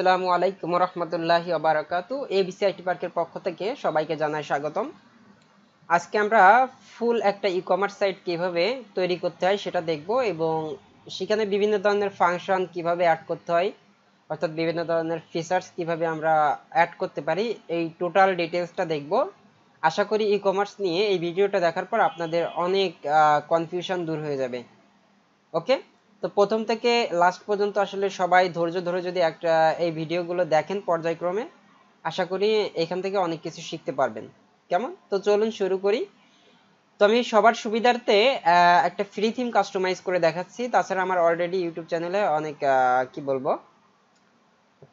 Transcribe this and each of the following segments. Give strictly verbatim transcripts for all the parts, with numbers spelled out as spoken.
আসসালামু আলাইকুম ওয়া রাহমাতুল্লাহি ওয়া বারাকাতু এবিসি আইটি পার্কের পক্ষ থেকে সবাইকে জানাই স্বাগতম। আজকে আমরা ফুল একটা ই-কমার্স সাইট কিভাবে তৈরি করতে হয় সেটা দেখব এবং সেখানে বিভিন্ন ধরনের ফাংশন কিভাবে অ্যাড করতে হয় অর্থাৎ বিভিন্ন ধরনের ফিচারস কিভাবে আমরা অ্যাড করতে পারি এই টোটাল ডিটেইলসটা দেখব। আশা করি ই-কমার্স নিয়ে এই ভিডিওটা দেখার পর আপনাদের অনেক কনফিউশন দূর হয়ে যাবে। ওকে, তো প্রথম থেকে লাস্ট পর্যন্ত আসলে সবাই ধৈর্য ধরে যদি একটা এই ভিডিওগুলো দেখেন পর্যায়ক্রমে, আশা করি এখান থেকে অনেক কিছু শিখতে পারবেন। কেমন? তো চলুন শুরু করি। তো আমি সবার সুবিধার্থে একটা ফ্রি থিম কাস্টমাইজ করে দেখাচ্ছি। তাছাড়া আমার অলরেডি ইউটিউব চ্যানেলে অনেক কি বলবো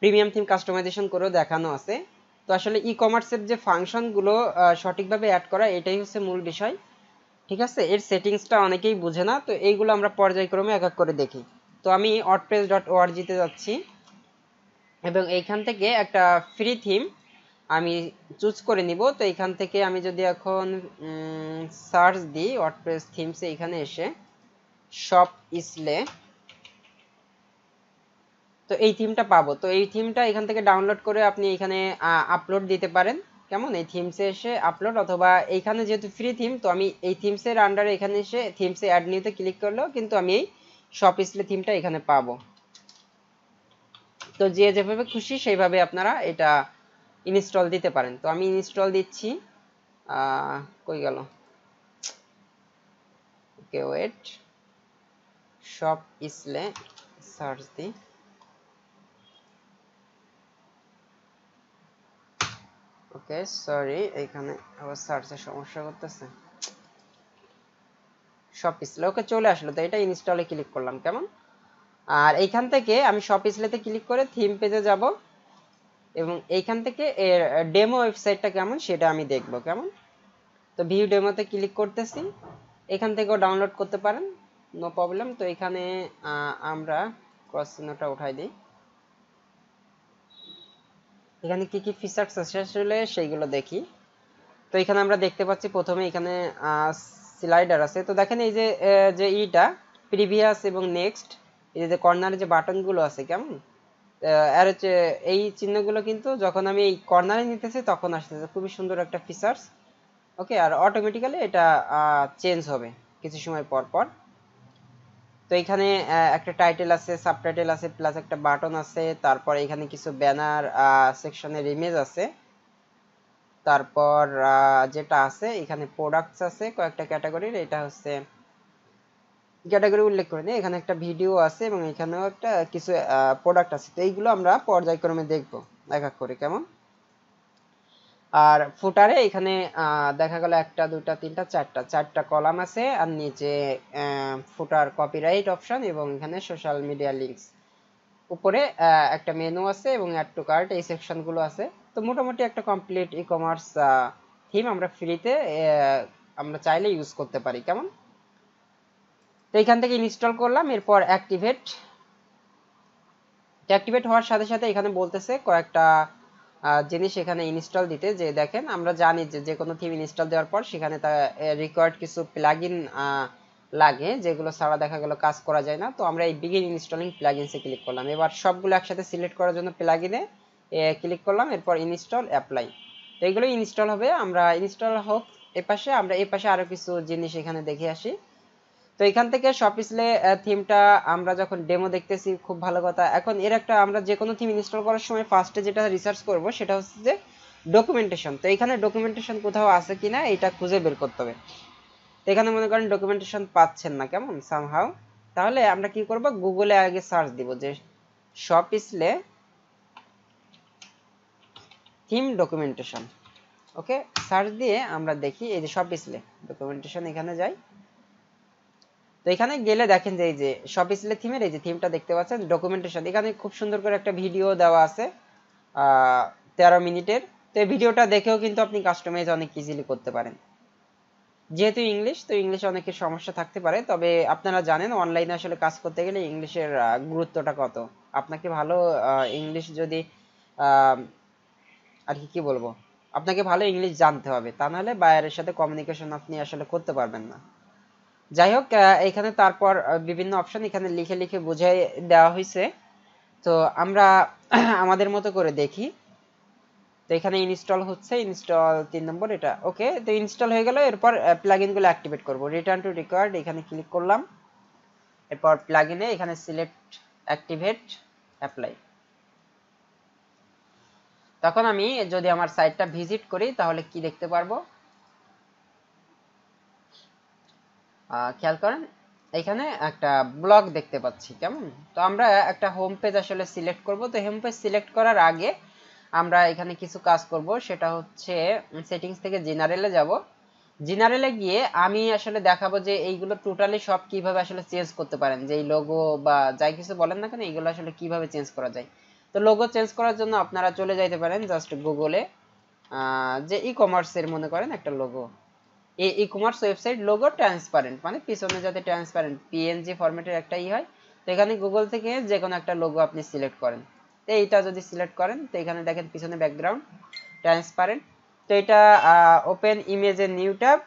প্রিমিয়াম থিম কাস্টমাইজেশন করেও দেখানো আছে। তো আসলে ই কমার্সের যে ফাংশনগুলো সঠিকভাবে অ্যাড করা এটাই হচ্ছে মূল বিষয়, ঠিক আছে? এর সেটিংসটা অনেকেই বুঝে না, তো এইগুলো আমরা পর্যায়ক্রমে এক এক করে দেখি। তো আমি ওয়ার্ডপ্রেস ডট ওআরজি তে যাচ্ছি এবং এইখান থেকে একটা ফ্রি থিম আমি চুজ করে নিব। তো এইখান থেকে আমি যদি এখন সার্চ দিই ওয়ার্ডপ্রেস থিমসে, এখানে এসে শপ ইসলে তো এই থিমটা পাবো। তো এই থিমটা এখান থেকে ডাউনলোড করে আপনি এখানে আপলোড দিতে পারেন। কেমন? এই থিমসে এসে আপলোড অথবা এইখানে যেহেতু ফ্রি থিম তো আমি এই থিমসের আন্ডারে এখানে এসে থিমসে অ্যাড নিউতে ক্লিক করলো কিন্তু আমি এই শপ ইসলে থিমটা এখানে পাবো। তো যে যেভাবে খুশি সেইভাবে আপনারা এটা ইনস্টল দিতে পারেন। তো আমি ইনস্টল দিচ্ছি। কই গেল? ওকে ওয়েট, শপ ইসলে সার্চ দিই। ওকে সরি, এখানে আবার সার্চের সমস্যা করতেছে। শপ ইসলে ওকে চলে আসলো। তো এটা ইনস্টলে ক্লিক করলাম। কেমন? আর এইখান থেকে আমি শপ ইসলেতে ক্লিক করে থিম পেজে যাব এবং এইখান থেকে এর ডেমো ওয়েবসাইটটা কেমন সেটা আমি দেখব। কেমন? তো ভিউ ডেমোতে ক্লিক করতেছি। এখান থেকেও ডাউনলোড করতে পারেন, নো প্রবলেম। তো এখানে আমরা ক্রস চিহ্নটা উঠাই দিই। এখানে কি কি ফিচারস আছে আসলে সেইগুলো দেখি। তো এখানে আমরা দেখতে পাচ্ছি প্রথমে এখানে স্লাইডার আছে। তো দেখেন এই যে যে ইটা প্রিভিয়াস এবং নেক্সট, এই যে কর্নারে যে বাটনগুলো আছে কেমন, আর হচ্ছে এই চিহ্নগুলো কিন্তু যখন আমি এই কর্নারে নিতেছি তখন আসতেছে। খুবই সুন্দর একটা ফিচারস। ওকে, আর অটোমেটিক্যালি এটা চেঞ্জ হবে কিছু সময় পর পর। তো এখানে একটা টাইটেল আছে, সাবটাইটেল আছে, প্লাস একটা বাটন আছে, তারপর এখানে কিছু ব্যানার সেকশনের ইমেজ আছে, তারপর যেটা আছে এখানে প্রোডাক্টস আছে কয়েকটা ক্যাটাগরির। এটা হচ্ছে ক্যাটাগরি উল্লেখ করে নিই। এখানে একটা ভিডিও আছে এবং এখানেও একটা কিছু প্রোডাক্ট আছে। তো এইগুলো আমরা পর্যায়ক্রমে দেখব এক এক করে। কেমন? আর ফুটারে এখানে দেখা গেল একটা দুটা তিনটা চারটা চারটা কলাম আছে আর নিচে ফুটার কপিরাইট অপশন এবং এখানে সোশ্যাল মিডিয়া লিঙ্কস, উপরে একটা মেনু আছে এবং অ্যাড টু কার্ট, এই সেকশনগুলো আছে। তো মোটামুটি একটা কমপ্লিট ই কমার্স থিম আমরা ফ্রিতে আমরা চাইলে ইউজ করতে পারি। কেমন? তো এখান থেকে ইনস্টল করলাম। এরপর অ্যাক্টিভেট অ্যাক্টিভেট হওয়ার সাথে সাথে এখানে বলতেছে কয়েকটা জিনিস এখানে ইনস্টল দিতে। যে দেখেন আমরা জানি যে যে কোনো থিম ইনস্টল দেওয়ার পর সেখানে তা রিকোয়ার্ড কিছু প্লাগইন লাগে যেগুলো ছাড়া দেখা গেল কাজ করা যায় না। তো আমরা এই বিগিন ইনস্টলিং প্লাগইনসে ক্লিক করলাম। এবার সবগুলো একসাথে সিলেক্ট করার জন্য প্লাগইনে ক্লিক করলাম। এরপর ইনস্টল, অ্যাপ্লাই। তো এগুলো ইনস্টল হবে। আমরা ইনস্টল হোক এপাশে, আমরা এপাশে আরো কিছু জিনিস এখানে দেখে আসি। তো এখান থেকে শপ ইসলে থিমটা আমরা যখন ডেমো দেখতেছি, খুব ভালো কথা। এখন এর একটা আমরা যে কোনো থিম ইনস্টল করার সময় ফার্স্টে যেটা রিসার্চ করব সেটা হচ্ছে যে ডকুমেন্টেশন। তো এখানে ডকুমেন্টেশন কোথাও আছে কিনা এটা খুঁজে বের করতে হবে। এখানে মনে করেন ডকুমেন্টেশন পাচ্ছেন না কেমন সামহাউ, তাহলে আমরা কি করব গুগলে আগে সার্চ দিব যে shop ইসলে theme documentation. Okay, search দিয়ে আমরা দেখি এই যে শপ ইসলে ডকুমেন্টেশন, এখানে যাই। তো এখানে গেলে দেখেন যে এই যে শপ ইসলে থিমের এই যে থিমটা দেখতে পাচ্ছেন ডকুমেন্টেশন। এখানে খুব সুন্দর করে একটা ভিডিও দেওয়া আছে তেরো মিনিটের। তো এই ভিডিওটা দেখেও কিন্তু আপনি কাস্টমাইজ অনেক ইজিলি করতে পারেন। যেহেতু ইংলিশ, তো ইংলিশে অনেকের সমস্যা থাকতে পারে, তবে আপনারা জানেন অনলাইনে আসলে কাজ করতে গেলে ইংলিশের গুরুত্বটা কত। আপনাকে ভালো ইংলিশ যদি আর কি কি বলবো আপনাকে ভালো ইংলিশ জানতে হবে, তা নাহলে বায়ারের সাথে কমিউনিকেশন আপনি আসলে করতে পারবেন না। যাই হোক, এখানে তারপর বিভিন্ন অপশন এখানে লিখে লিখে বুঝাই দেওয়া হয়েছে। তো আমরা আমাদের মতো করে দেখি। তো এখানে ইনস্টল হচ্ছে, ইনস্টল তিন নম্বর এটা ওকে। তো ইনস্টল হয়ে গেল। এরপর প্লাগইনগুলো অ্যাক্টিভেট করব। রিটার্ন টু রিকোয়ার্ড এখানে ক্লিক করলাম, এরপর প্লাগইনে এখানে সিলেক্ট অ্যাক্টিভেট অ্যাপ্লাই। তখন আমি যদি আমার সাইটটা ভিজিট করি তাহলে কি দেখতে পারবো খেয়াল করেন, এখানে একটা ব্লগ দেখতে পাচ্ছি কেমন। তো আমরা একটা হোম পেজ আসলে সিলেক্ট করব। তো হোম পেজ সিলেক্ট করার আগে আমরা এখানে কিছু কাজ করব, সেটা হচ্ছে সেটিংস থেকে জেনারেলে যাব। জেনারেলে গিয়ে আমি আসলে দেখাবো যে এইগুলো টোটালি সব কিভাবে আসলে চেঞ্জ করতে পারেন, যে এই লোগো বা যাই কিছু বলেন না কেন এইগুলো আসলে কিভাবে চেঞ্জ করা যায়। তো লোগো চেঞ্জ করার জন্য আপনারা চলে যাইতে পারেন জাস্ট গুগলে, যে ই কমার্সের মনে করেন একটা লোগো, এই e commerce website logo transparent মানে পিছনে যাতে ট্রান্সপারেন্ট পিএনজি ফরম্যাটের একটা ই হয়। তো এখানে গুগল থেকে যে কোনো একটা লোগো আপনি সিলেক্ট করেন। তো এইটা যদি সিলেক্ট করেন তো এখানে দেখেন পিছনে ব্যাকগ্রাউন্ড ট্রান্সপারেন্ট। তো এটা ওপেন ইমেজে নিউ ট্যাব,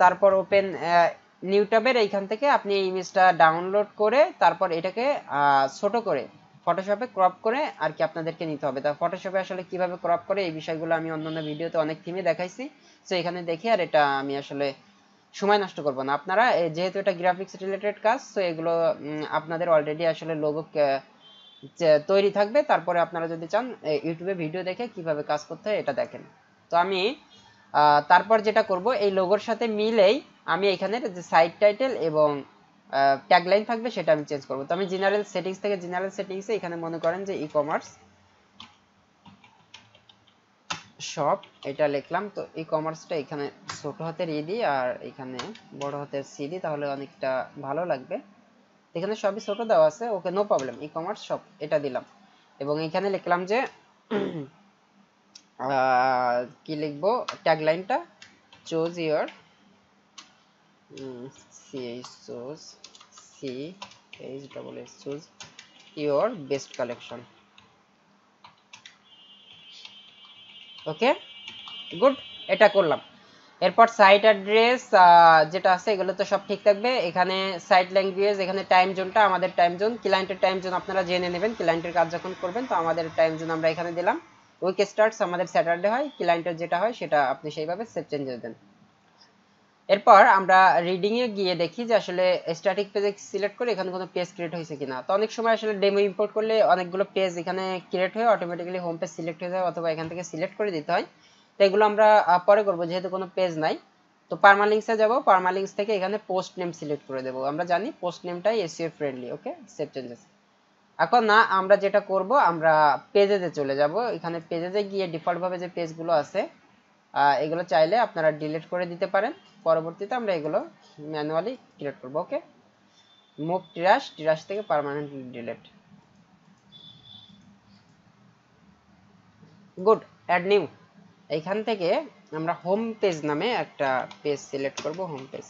তারপর ওপেন নিউ ট্যাবের এইখান থেকে আপনি এই ইমেজটা ডাউনলোড করে তারপর এটাকে ছোট করে ফটোশপে ক্রপ করে আর কি আপনাদেরকে নিতে হবে। তা ফটোশপে আসলে কিভাবে ক্রপ করে এই বিষয়গুলো আমি অন্যান্য ভিডিওতে অনেক থিমে দেখাইছি। সো এখানে দেখি আর এটা আমি আসলে সময় নষ্ট করব না। আপনারা যেহেতু এটা গ্রাফিক্স রিলেটেড কাজ সো এগুলো আপনাদের অলরেডি আসলে লোগো তৈরি থাকবে, তারপরে আপনারা যদি চান ইউটিউবে ভিডিও দেখে কিভাবে কাজ করতে হয় এটা দেখেন। তো আমি তারপর যেটা করব এই লোগোর সাথে মিলেই আমি এখানে যে সাইড টাইটেল এবং ট্যাগলাইন থাকবে সেটা আমি চেঞ্জ করব। তো আমি জেনারেল সেটিংস থেকে জেনারেল সেটিংসে এখানে মনে করেন যে ই কমার্স শপ এটা লিখলাম। তো ই কমার্সটা এখানে ছোট হাতের ই দিই আর এখানে বড় হাতের সি দিই, তাহলে অনেকটা ভালো লাগবে। এখানে সবই ছোট দেওয়া আছে okay, no problem. E commerce shop এটা দিলাম এবং এখানে লিখলাম যে কি লিখবো ট্যাগলাইনটা, choose your best collection okay good, এটা করলাম। এরপর সাইট অ্যাড্রেস যেটা আছে এগুলো তো সব ঠিক থাকবে। এখানে সাইট ল্যাঙ্গুয়েজ, এখানে টাইম জোনটা আমাদের টাইম জোন, ক্লায়েন্টের টাইম জোন আপনারা জেনে নেবেন ক্লায়েন্টের কাজ যখন করবেন। তো আমাদের টাইম জোন আমরা এখানে দিলাম, উইক স্টার্টস আমাদের স্যাটারডে হয়, ক্লায়েন্টের যেটা হয় সেটা আপনি সেইভাবে সেট চেঞ্জ করে দেন। এরপর আমরা রিডিং এ গিয়ে দেখি যে আসলে স্ট্যাটিক পেজ সিলেক্ট করে এখানে কোনো পেজ ক্রিয়েট হয়েছে কিনা। তো অনেক সময় আসলে ডেমো ইম্পোর্ট করলে অনেকগুলো পেজ এখানে ক্রিয়েট হয়ে অটোমেটিক্যালি হোম পেজ সিলেক্ট হয়ে যায় অথবা এখান থেকে সিলেক্ট করে দিতে হয়। তো এগুলো আমরা পরে করবো যেহেতু কোনো পেজ নাই। তো পারমালিংসে যাব, পারমালিংস থেকে এখানে পোস্ট নেম সিলেক্ট করে দেবো। আমরা জানি পোস্ট নেমটাই SEO friendly okay, save changes. এখন না আমরা যেটা করব আমরা পেজেতে চলে যাব। এখানে পেজেতে গিয়ে ডিফল্টভাবে যে পেজগুলো আছে এগুলো চাইলে আপনারা ডিলিট করে দিতে পারেন, পরবর্তীতে আমরা এগুলো ম্যানুয়ালি ক্রিয়েট করব ওকে। মুভ ট্র্যাশ, ট্র্যাশ থেকে permanent delete good add new. এইখান থেকে আমরা হোম পেজ নামে একটা পেজ সিলেক্ট করব, হোম পেজ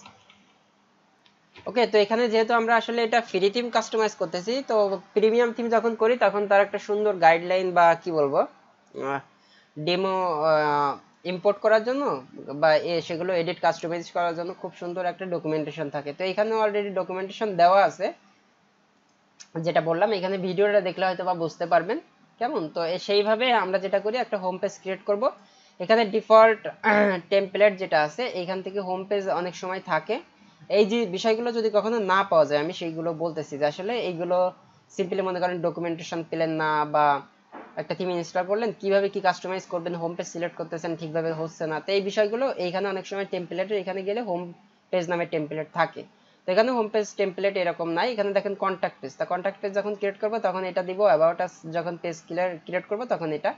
ওকে। তো এখানে যেহেতু আমরা আসলে এটা ফ্রি থিম কাস্টমাইজ করতেছি তো প্রিমিয়াম থিম যখন করি তখন তার একটা সুন্দর গাইডলাইন বা কি বলবো ডেমো ইম্পোর্ট করার জন্য বা সেগুলো এডিট কাস্টমাইজ করার জন্য খুব সুন্দর একটা ডকুমেন্টেশন থাকে। তো এখানে অলরেডি ডকুমেন্টেশন দেওয়া আছে যেটা বললাম, এখানে ভিডিওটা দেখলে হয়তো বা বুঝতে পারবেন কেমন। তো সেইভাবে আমরা যেটা করি একটা হোম পেজ ক্রিয়েট করব। এখানে ডিফল্ট টেমপ্লেট যেটা আছে এখান থেকে হোম পেজ অনেক সময় থাকে। এই যে বিষয়গুলো যদি কখনো না পাওয়া যায় আমি সেইগুলো বলতেছি যে আসলে এইগুলো সিম্পলি মনে করেন ডকুমেন্টেশন পেলেন না বা একটা থিম ইনস্টল করলেন কিভাবে কি কাস্টমাইজ করবেন, হোম পেজ সিলেক্ট করতেছেন ঠিকভাবে হচ্ছে না। তো এই বিষয়গুলো এইখানে অনেক সময় টেমপ্লেটের এখানে গেলে হোম পেজ নামে টেমপ্লেট থাকে। তো এখানে হোম পেজ টেমপ্লেট এরকম নাই। এখানে দেখেন কন্ট্যাক্ট পেজ। তা কন্ট্যাক্ট পেজ যখন ক্রিয়েট করবো তখন এটা দিব, অ্যাবাউট আস যখন পেজ ক্রিয়েট করবো তখন এটা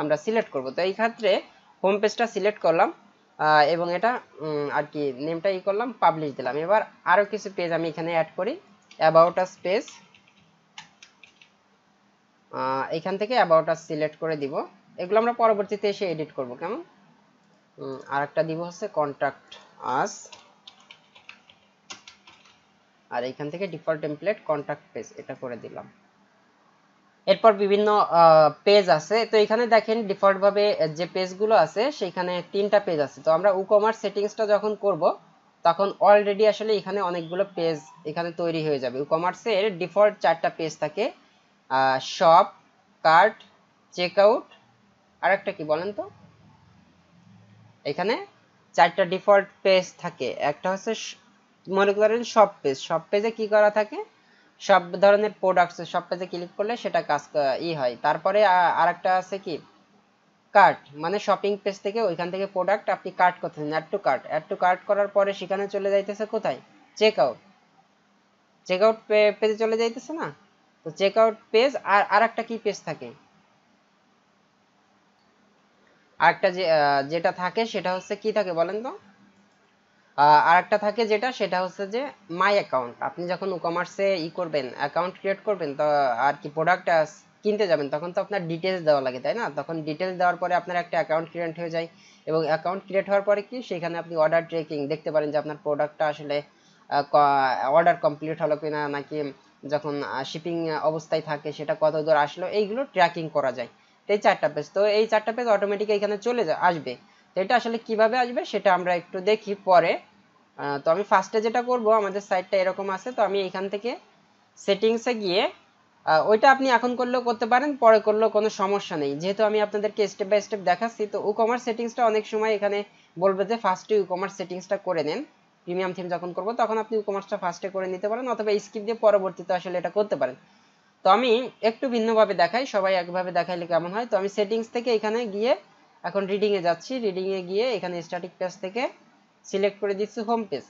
আমরা সিলেক্ট করব। তো এই ক্ষেত্রে হোম পেজটা সিলেক্ট করলাম এবং এটা আর কি নেমটা ই করলাম, পাবলিশ দিলাম। এবার আরও কিছু পেজ আমি এখানে অ্যাড করি, অ্যাবাউট আস পেজ এখান থেকে অ্যাবাউট আস সিলেক্ট করে দিব। এগুলো আমরা পরবর্তীতে এসে এডিট করব কেমন। আর একটা দিব হচ্ছে কন্ট্যাক্ট আস আর এখান থেকে ডিফল্ট টেমপ্লেট কন্ট্যাক্ট পেজ এটা করে দিলাম। এরপর বিভিন্ন পেজ আছে। তো এখানে দেখেন ডিফল্টভাবে যে পেজগুলো আছে সেইখানে তিনটা পেজ আছে। তো আমরা উকমার্স সেটিংসটা যখন করব তখন অলরেডি আসলে এখানে অনেকগুলো পেজ এখানে তৈরি হয়ে যাবে। উকমার্সের ডিফল্ট চারটা পেজ থাকে, শপ কার্ট চেকআউট আর একটা কি বলেন তো এখানে চারটা ডিফল্ট পেজ থাকে একটা হচ্ছে মনে করেন শপ পেজ শপ পেজে কি করা থাকে সব ধরনের প্রোডাক্টস শপ পেজে ক্লিক করলে সেটা কাজ ই হয় তারপরে আরেকটা আছে কি কার্ট মানে শপিং পেজ থেকে ওইখান থেকে প্রোডাক্ট আপনি কার্ট করতেছেন add to cart add to cart করার পরে সেখানে চলে যাইতেছে কোথায় চেকআউট চেকআউট পেজে চলে যাইতেছে না তো চেকআউট পেজ আর আরেকটা কি পেজ থাকে আরেকটা যেটা থাকে সেটা হচ্ছে কি থাকে বলেন তো আরেকটা থাকে যেটা সেটা হচ্ছে যে মাই অ্যাকাউন্ট আপনি যখন WooCommerce ই করবেন অ্যাকাউন্ট ক্রিয়েট করবেন তো আর কি প্রোডাক্ট কিনতে যাবেন তখন তো আপনার ডিটেইলস দেওয়া লাগে তাই না তখন ডিটেইলস দেওয়ার পরে আপনার একটা অ্যাকাউন্ট ক্রিয়েট হয়ে যায় এবং অ্যাকাউন্ট ক্রিয়েট হওয়ার পরে কি সেখানে আপনি অর্ডার ট্র্যাকিং দেখতে পারেন যে আপনার প্রোডাক্টটা আসলে অর্ডার কমপ্লিট হলো কিনা নাকি যখন শিপিং অবস্থায় থাকে সেটা কত দূর আসলো এইগুলো ট্র্যাকিং করা যায় এই চারটা পেজ তো এই চারটা পেজ অটোমেটিক এখানে চলে যায় আসবে তো এটা আসলে কিভাবে আসবে সেটা আমরা একটু দেখি পরে তো আমি ফার্স্টে যেটা করব আমাদের সাইটটা এরকম আছে তো আমি এখান থেকে সেটিংসে গিয়ে ওইটা আপনি এখন করলেও করতে পারেন পরে করলেও কোনো সমস্যা নেই যেহেতু আমি আপনাদেরকে স্টেপ বাই স্টেপ দেখাচ্ছি তো WooCommerce সেটিংসটা অনেক সময় এখানে বলবে যে ফার্স্টে WooCommerce সেটিংসটা করে নেন প্রিমিয়াম থিম যখন করব তখন আপনি WooCommerceটা ফার্স্টে করে নিতে পারেন অথবা স্কিপ দিয়ে পরবর্তীতে আসলে এটা করতে পারেন তো আমি একটু ভিন্নভাবে দেখাই সবাই একভাবে দেখাইলে কেমন হয় তো আমি সেটিংস থেকে এখানে গিয়ে এখন রিডিং এ যাচ্ছি রিডিং এ গিয়ে এখানে স্ট্যাটিক পেজ থেকে সিলেক্ট করে দিচ্ছি হোম পেজ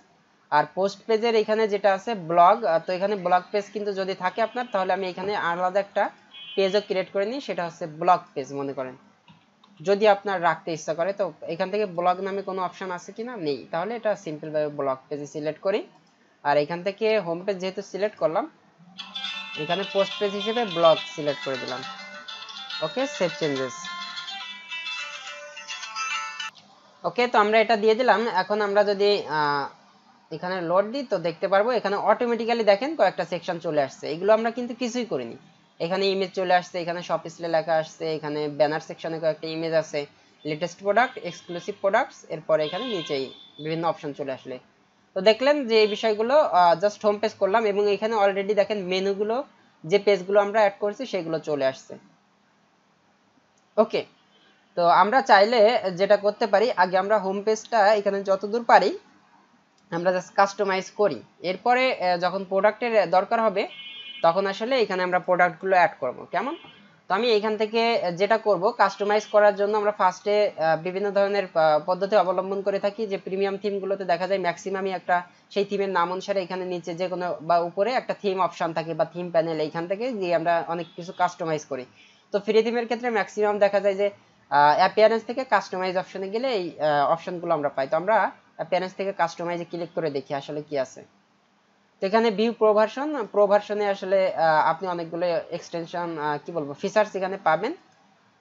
আর পোস্ট পেজের এখানে যেটা আছে ব্লগ তো এখানে ব্লগ পেজ কিন্তু যদি থাকে আপনার তাহলে আমি এখানে আলাদা একটা পেজও ক্রিয়েট করে নিই সেটা হচ্ছে ব্লগ পেজ মনে করেন যদি আপনার রাখতে ইচ্ছা করে তো এখান থেকে ব্লগ নামে কোনো অপশন আছে কিনা নেই তাহলে এটা সিম্পল ভাবে ব্লগ পেজে সিলেক্ট করি আর এখান থেকে হোম পেজ যেহেতু সিলেক্ট করলাম এখানে পোস্ট পেজ হিসেবে ব্লগ সিলেক্ট করে দিলাম ওকে সেভ চেঞ্জেস ওকে তো আমরা এটা দিয়ে দিলাম এখন আমরা যদি এখানে লোড দিই তো দেখতে পারবো এখানে অটোমেটিক্যালি দেখেন কয়েকটা সেকশন চলে আসছে এগুলো আমরা কিন্তু কিছুই করিনি এখানে ইমেজ চলে আসছে এখানে শপ ইসলে লেখা আসছে এখানে ব্যানার সেকশনে কয়েকটা ইমেজ আছে লেটেস্ট প্রোডাক্ট এক্সক্লুসিভ প্রোডাক্টস এরপরে এখানে নিচেই বিভিন্ন অপশন চলে আসলে তো দেখলেন যে এই বিষয়গুলো জাস্ট হোম পেজ করলাম এবং এখানে অলরেডি দেখেন মেনুগুলো যে পেজগুলো আমরা অ্যাড করছি সেগুলো চলে আসছে ওকে তো আমরা চাইলে যেটা করতে পারি আগে আমরা হোম পেজটা এখানে যতদূর পারি আমরা জাস্ট কাস্টমাইজ করি এরপরে যখন প্রোডাক্টের দরকার হবে তখন আসলে এখানে আমরা প্রোডাক্টগুলো অ্যাড করব কেমন তো আমি এখান থেকে যেটা করব কাস্টমাইজ করার জন্য আমরা ফার্স্টে বিভিন্ন ধরনের পদ্ধতি অবলম্বন করে থাকি যে প্রিমিয়াম থিমগুলোতে দেখা যায় ম্যাক্সিমামই একটা সেই থিমের নাম অনুসারে এখানে নিচে যে কোনো বা উপরে একটা থিম অপশন থাকে বা থিম প্যানেল এইখান থেকে গিয়ে আমরা অনেক কিছু কাস্টমাইজ করি তো ফ্রি থিমের ক্ষেত্রে ম্যাক্সিমাম দেখা যায় যে অ্যাপিয়ারেন্স থেকে কাস্টমাইজ অপশনে গেলে এই অপশনগুলো আমরা পাই তো আমরা অ্যাপিয়ারেন্স থেকে কাস্টমাইজে ক্লিক করে দেখি আসলে কি আছে তো এখানে ভিউ প্রভার্সন প্রভার্সনে আসলে আপনি অনেকগুলো এক্সটেনশন কি বলবো ফিচারস এখানে পাবেন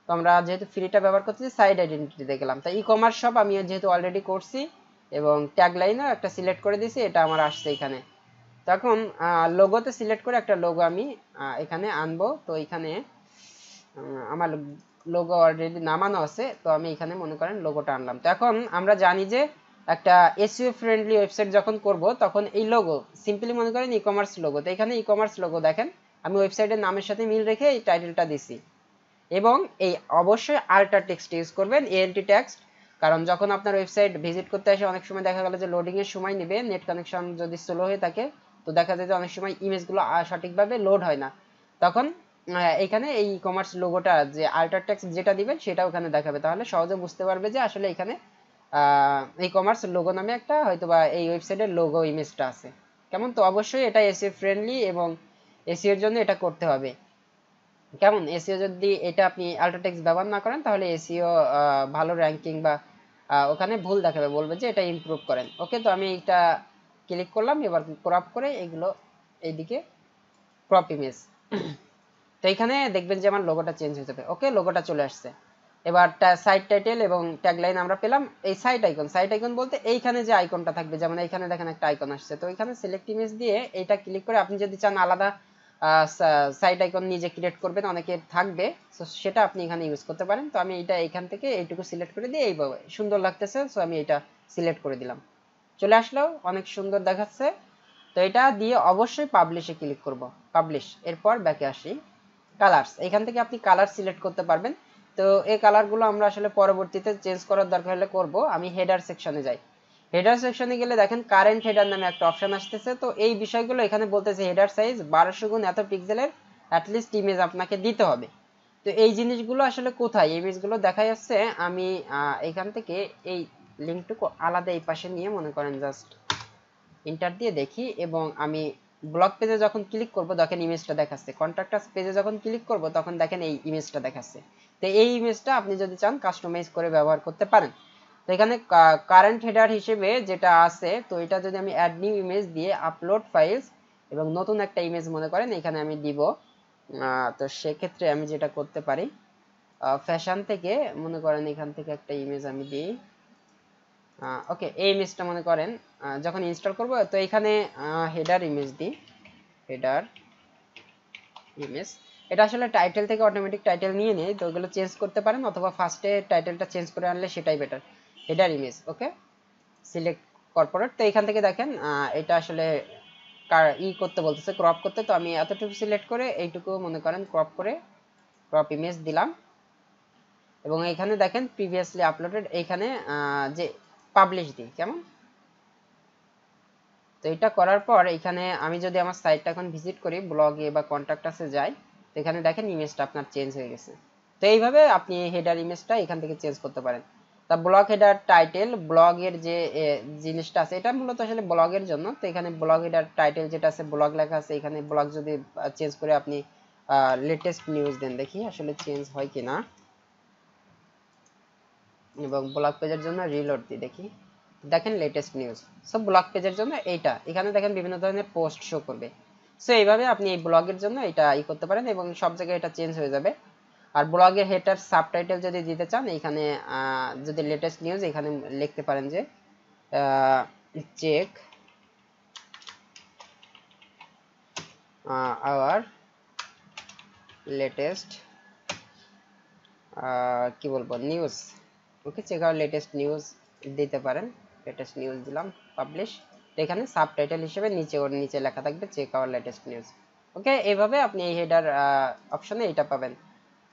তো আমরা যেহেতু ফ্রিটা ব্যবহার করতেছি সাইড আইডেন্টিটি দেখলাম তো ইকমার্স শপ আমি যেহেতু অলরেডি করছি এবং ট্যাগ লাইনও একটা সিলেক্ট করে দিয়েছি এটা আমার আসছে এখানে তখন লোগোতে সিলেক্ট করে একটা লোগো আমি এখানে আনবো তো এখানে আমার লোগো অলরেডি নামানো আছে তো আমি এখানে মনে করেন লোগোটা আনলাম তো এখন আমরা জানি যে একটা এসইও ফ্রেন্ডলি ওয়েবসাইট যখন করব তখন এই লোগো সিম্পলি মনে করেন ইকমার্স লোগো তো এখানে ইকমার্স লোগো দেখেন আমি ওয়েবসাইটের নামের সাথে মিল রেখে এই টাইটেলটা দিছি এবং এই অবশ্যই আল্টা টেক্সট ইউজ করবেন এএলটি টেক্সট কারণ যখন আপনার ওয়েবসাইট ভিজিট করতে আসে অনেক সময় দেখা গেল যে লোডিং এর সময় নেবে নেট কানেকশন যদি স্লো হয়ে থাকে তো দেখা যায় যে অনেক সময় ইমেজগুলো সঠিকভাবে লোড হয় না তখন এখানে এই ইকমার্স লোগোটা যে আল্টা টেক্সট যেটা দিবেন সেটা ওখানে দেখাবে তাহলে সহজে বুঝতে পারবে যে আসলে এখানে ইকমার্স লোগো নামে একটা হয়তোবা এই ওয়েবসাইটের লোগো ইমেজটা আছে কেমন তো অবশ্যই এটা এসইও ফ্রেন্ডলি এবং এসইও এর জন্য এটা করতে হবে কেমন এসইও যদি এটা আপনি আল্টা টেক্সট ব্যবহার না করেন তাহলে এসইও ভালো র্যাঙ্কিং বা ওখানে ভুল দেখাবে বলবে যে এটা ইমপ্রুভ করেন ওকে তো আমি এটা ক্লিক করলাম এবার ক্রপ করে এগুলো এইদিকে ক্রপ ইমেজ তো এখানে দেখবেন যে আমার লোগোটা চেঞ্জ হয়ে যাবে ওকে লোগোটা চলে আসছে এবার সাইট টাইটেল এবং ট্যাগলাইন আমরা পেলাম এই সাইট আইকন সাইট আইকন বলতে এইখানে যে আইকনটা থাকবে যেমন এখানে দেখেন একটা আইকন আসছে তো এখানে সিলেক্ট ইমেজ দিয়ে এটা ক্লিক করে আপনি যদি চান আলাদা সাইট আইকন নিজে ক্রিয়েট করবেন অনেকে থাকবে সো সেটা আপনি এখানে ইউজ করতে পারেন তো আমি এটা এখান থেকে এইটুকু সিলেক্ট করে দিয়ে এইভাবে সুন্দর লাগতেছে সো আমি এটা সিলেক্ট করে দিলাম চলে আসলো অনেক সুন্দর দেখাচ্ছে তো এটা দিয়ে অবশ্যই পাবলিশে ক্লিক করব পাবলিশ এরপর ব্যাকে আসি কালারস এখান থেকে আপনি কালার সিলেক্ট করতে পারবেন তো এই কালার গুলো আমরা আসলে পরবর্তীতে চেঞ্জ করার দরকার হলে করব আমি হেডার সেকশনে যাই হেডার সেকশনে গেলে দেখেন কারেন্ট হেডার নামে একটা অপশন আসতেছে তো এই বিষয়গুলো এখানে বলতেছে হেডার সাইজ বারোশো গুণ এত পিক্সেলের at least ইমেজ আপনাকে দিতে হবে তো এই জিনিসগুলো আসলে কোথায় ইমেজগুলো দেখা যাচ্ছে আমি এখান থেকে এই লিংকটুকু আলাদা এই পাশে নিয়ে মনে করেন জাস্ট এন্টার দিয়ে দেখি এবং আমি ব্লক পেজে যখন ক্লিক করব তখন ইমেজটা দেখাচ্ছে কন্ট্যাক্টাস পেজে যখন ক্লিক করব তখন দেখেন এই ইমেজটা দেখাচ্ছে তো এই ইমেজটা আপনি যদি চান কাস্টমাইজ করে ব্যবহার করতে পারেন তো এখানে কারেন্ট হেডার হিসেবে যেটা আছে তো এটা যদি আমি অ্যাড নিউ ইমেজ দিয়ে আপলোড ফাইলস এবং নতুন একটা ইমেজ মনে করেন এখানে আমি দিব তো সেই ক্ষেত্রে আমি যেটা করতে পারি ফ্যাশন থেকে মনে করেন এখান থেকে একটা ইমেজ আমি দিই ওকে এই ইমেজটা মনে করেন যখন ইনস্টল করব তো এখানে হেডার ইমেজ দিই হেডার ইমেজ এটা আসলে টাইটেল থেকে অটোমেটিক টাইটেল নিয়ে নেয় তো এগুলো চেঞ্জ করতে পারেন অথবা ফার্স্টে টাইটেলটা চেঞ্জ করে আনলে সেটাই better header image okay select corporate তো এখান থেকে দেখেন এটা আসলে কার ই করতে বলতেছে ক্রপ করতে তো আমি এতটুকু সিলেক্ট করে এইটুকু মনে করেন ক্রপ করে ক্রপ ইমেজ দিলাম এবং এখানে দেখেন প্রিভিয়াসলি আপলোডেড এখানে যে পাবলিশ দিই কেমন তো এটা করার পর এখানে আমি যদি আমার সাইটটা এখন ভিজিট করি ব্লগে বা কন্টাক্টাসে যাই তো এখানে দেখেন ইমেজটা আপনার চেঞ্জ হয়ে গেছে তো এইভাবে আপনি হেডার ইমেজটা এখান থেকে চেঞ্জ করতে পারেন তা ব্লগ হেডার টাইটেল ব্লগের যে জিনিসটা আছে এটা মূলত আসলে ব্লগের জন্য তো এখানে ব্লগ হেডার টাইটেল যেটা আছে ব্লগ লেখা আছে এখানে ব্লগ যদি চেঞ্জ করে আপনি লেটেস্ট নিউজ দেন দেখি আসলে চেঞ্জ হয় কিনা এবং ব্লগ পেজের জন্য রিলোড দিই দেখি দেখেন লেটেস্ট নিউজ সো ব্লগ পেজের জন্য এইটা এখানে দেখেন বিভিন্ন ধরনের পোস্ট শো করবে সো এইভাবে আপনি এই ব্লগের জন্য এটা ই করতে পারেন এবং সব জায়গায় এটা চেঞ্জ হয়ে যাবে আর ব্লগের হেডার সাবটাইটেল যদি দিতে চান এখানে যদি লেটেস্ট নিউজ এখানে লিখতে পারেন যে চেক আওয়ার লেটেস্ট কি বলবো news okay check our latest news দিতে পারেন লেটেস্ট নিউজ দিলাম পাবলিশ তো এখানে সাবটাইটেল হিসেবে নিচে ওর নিচে লেখা থাকবে check our latest news okay এইভাবে আপনি এই হেডার অপশনে এটা পাবেন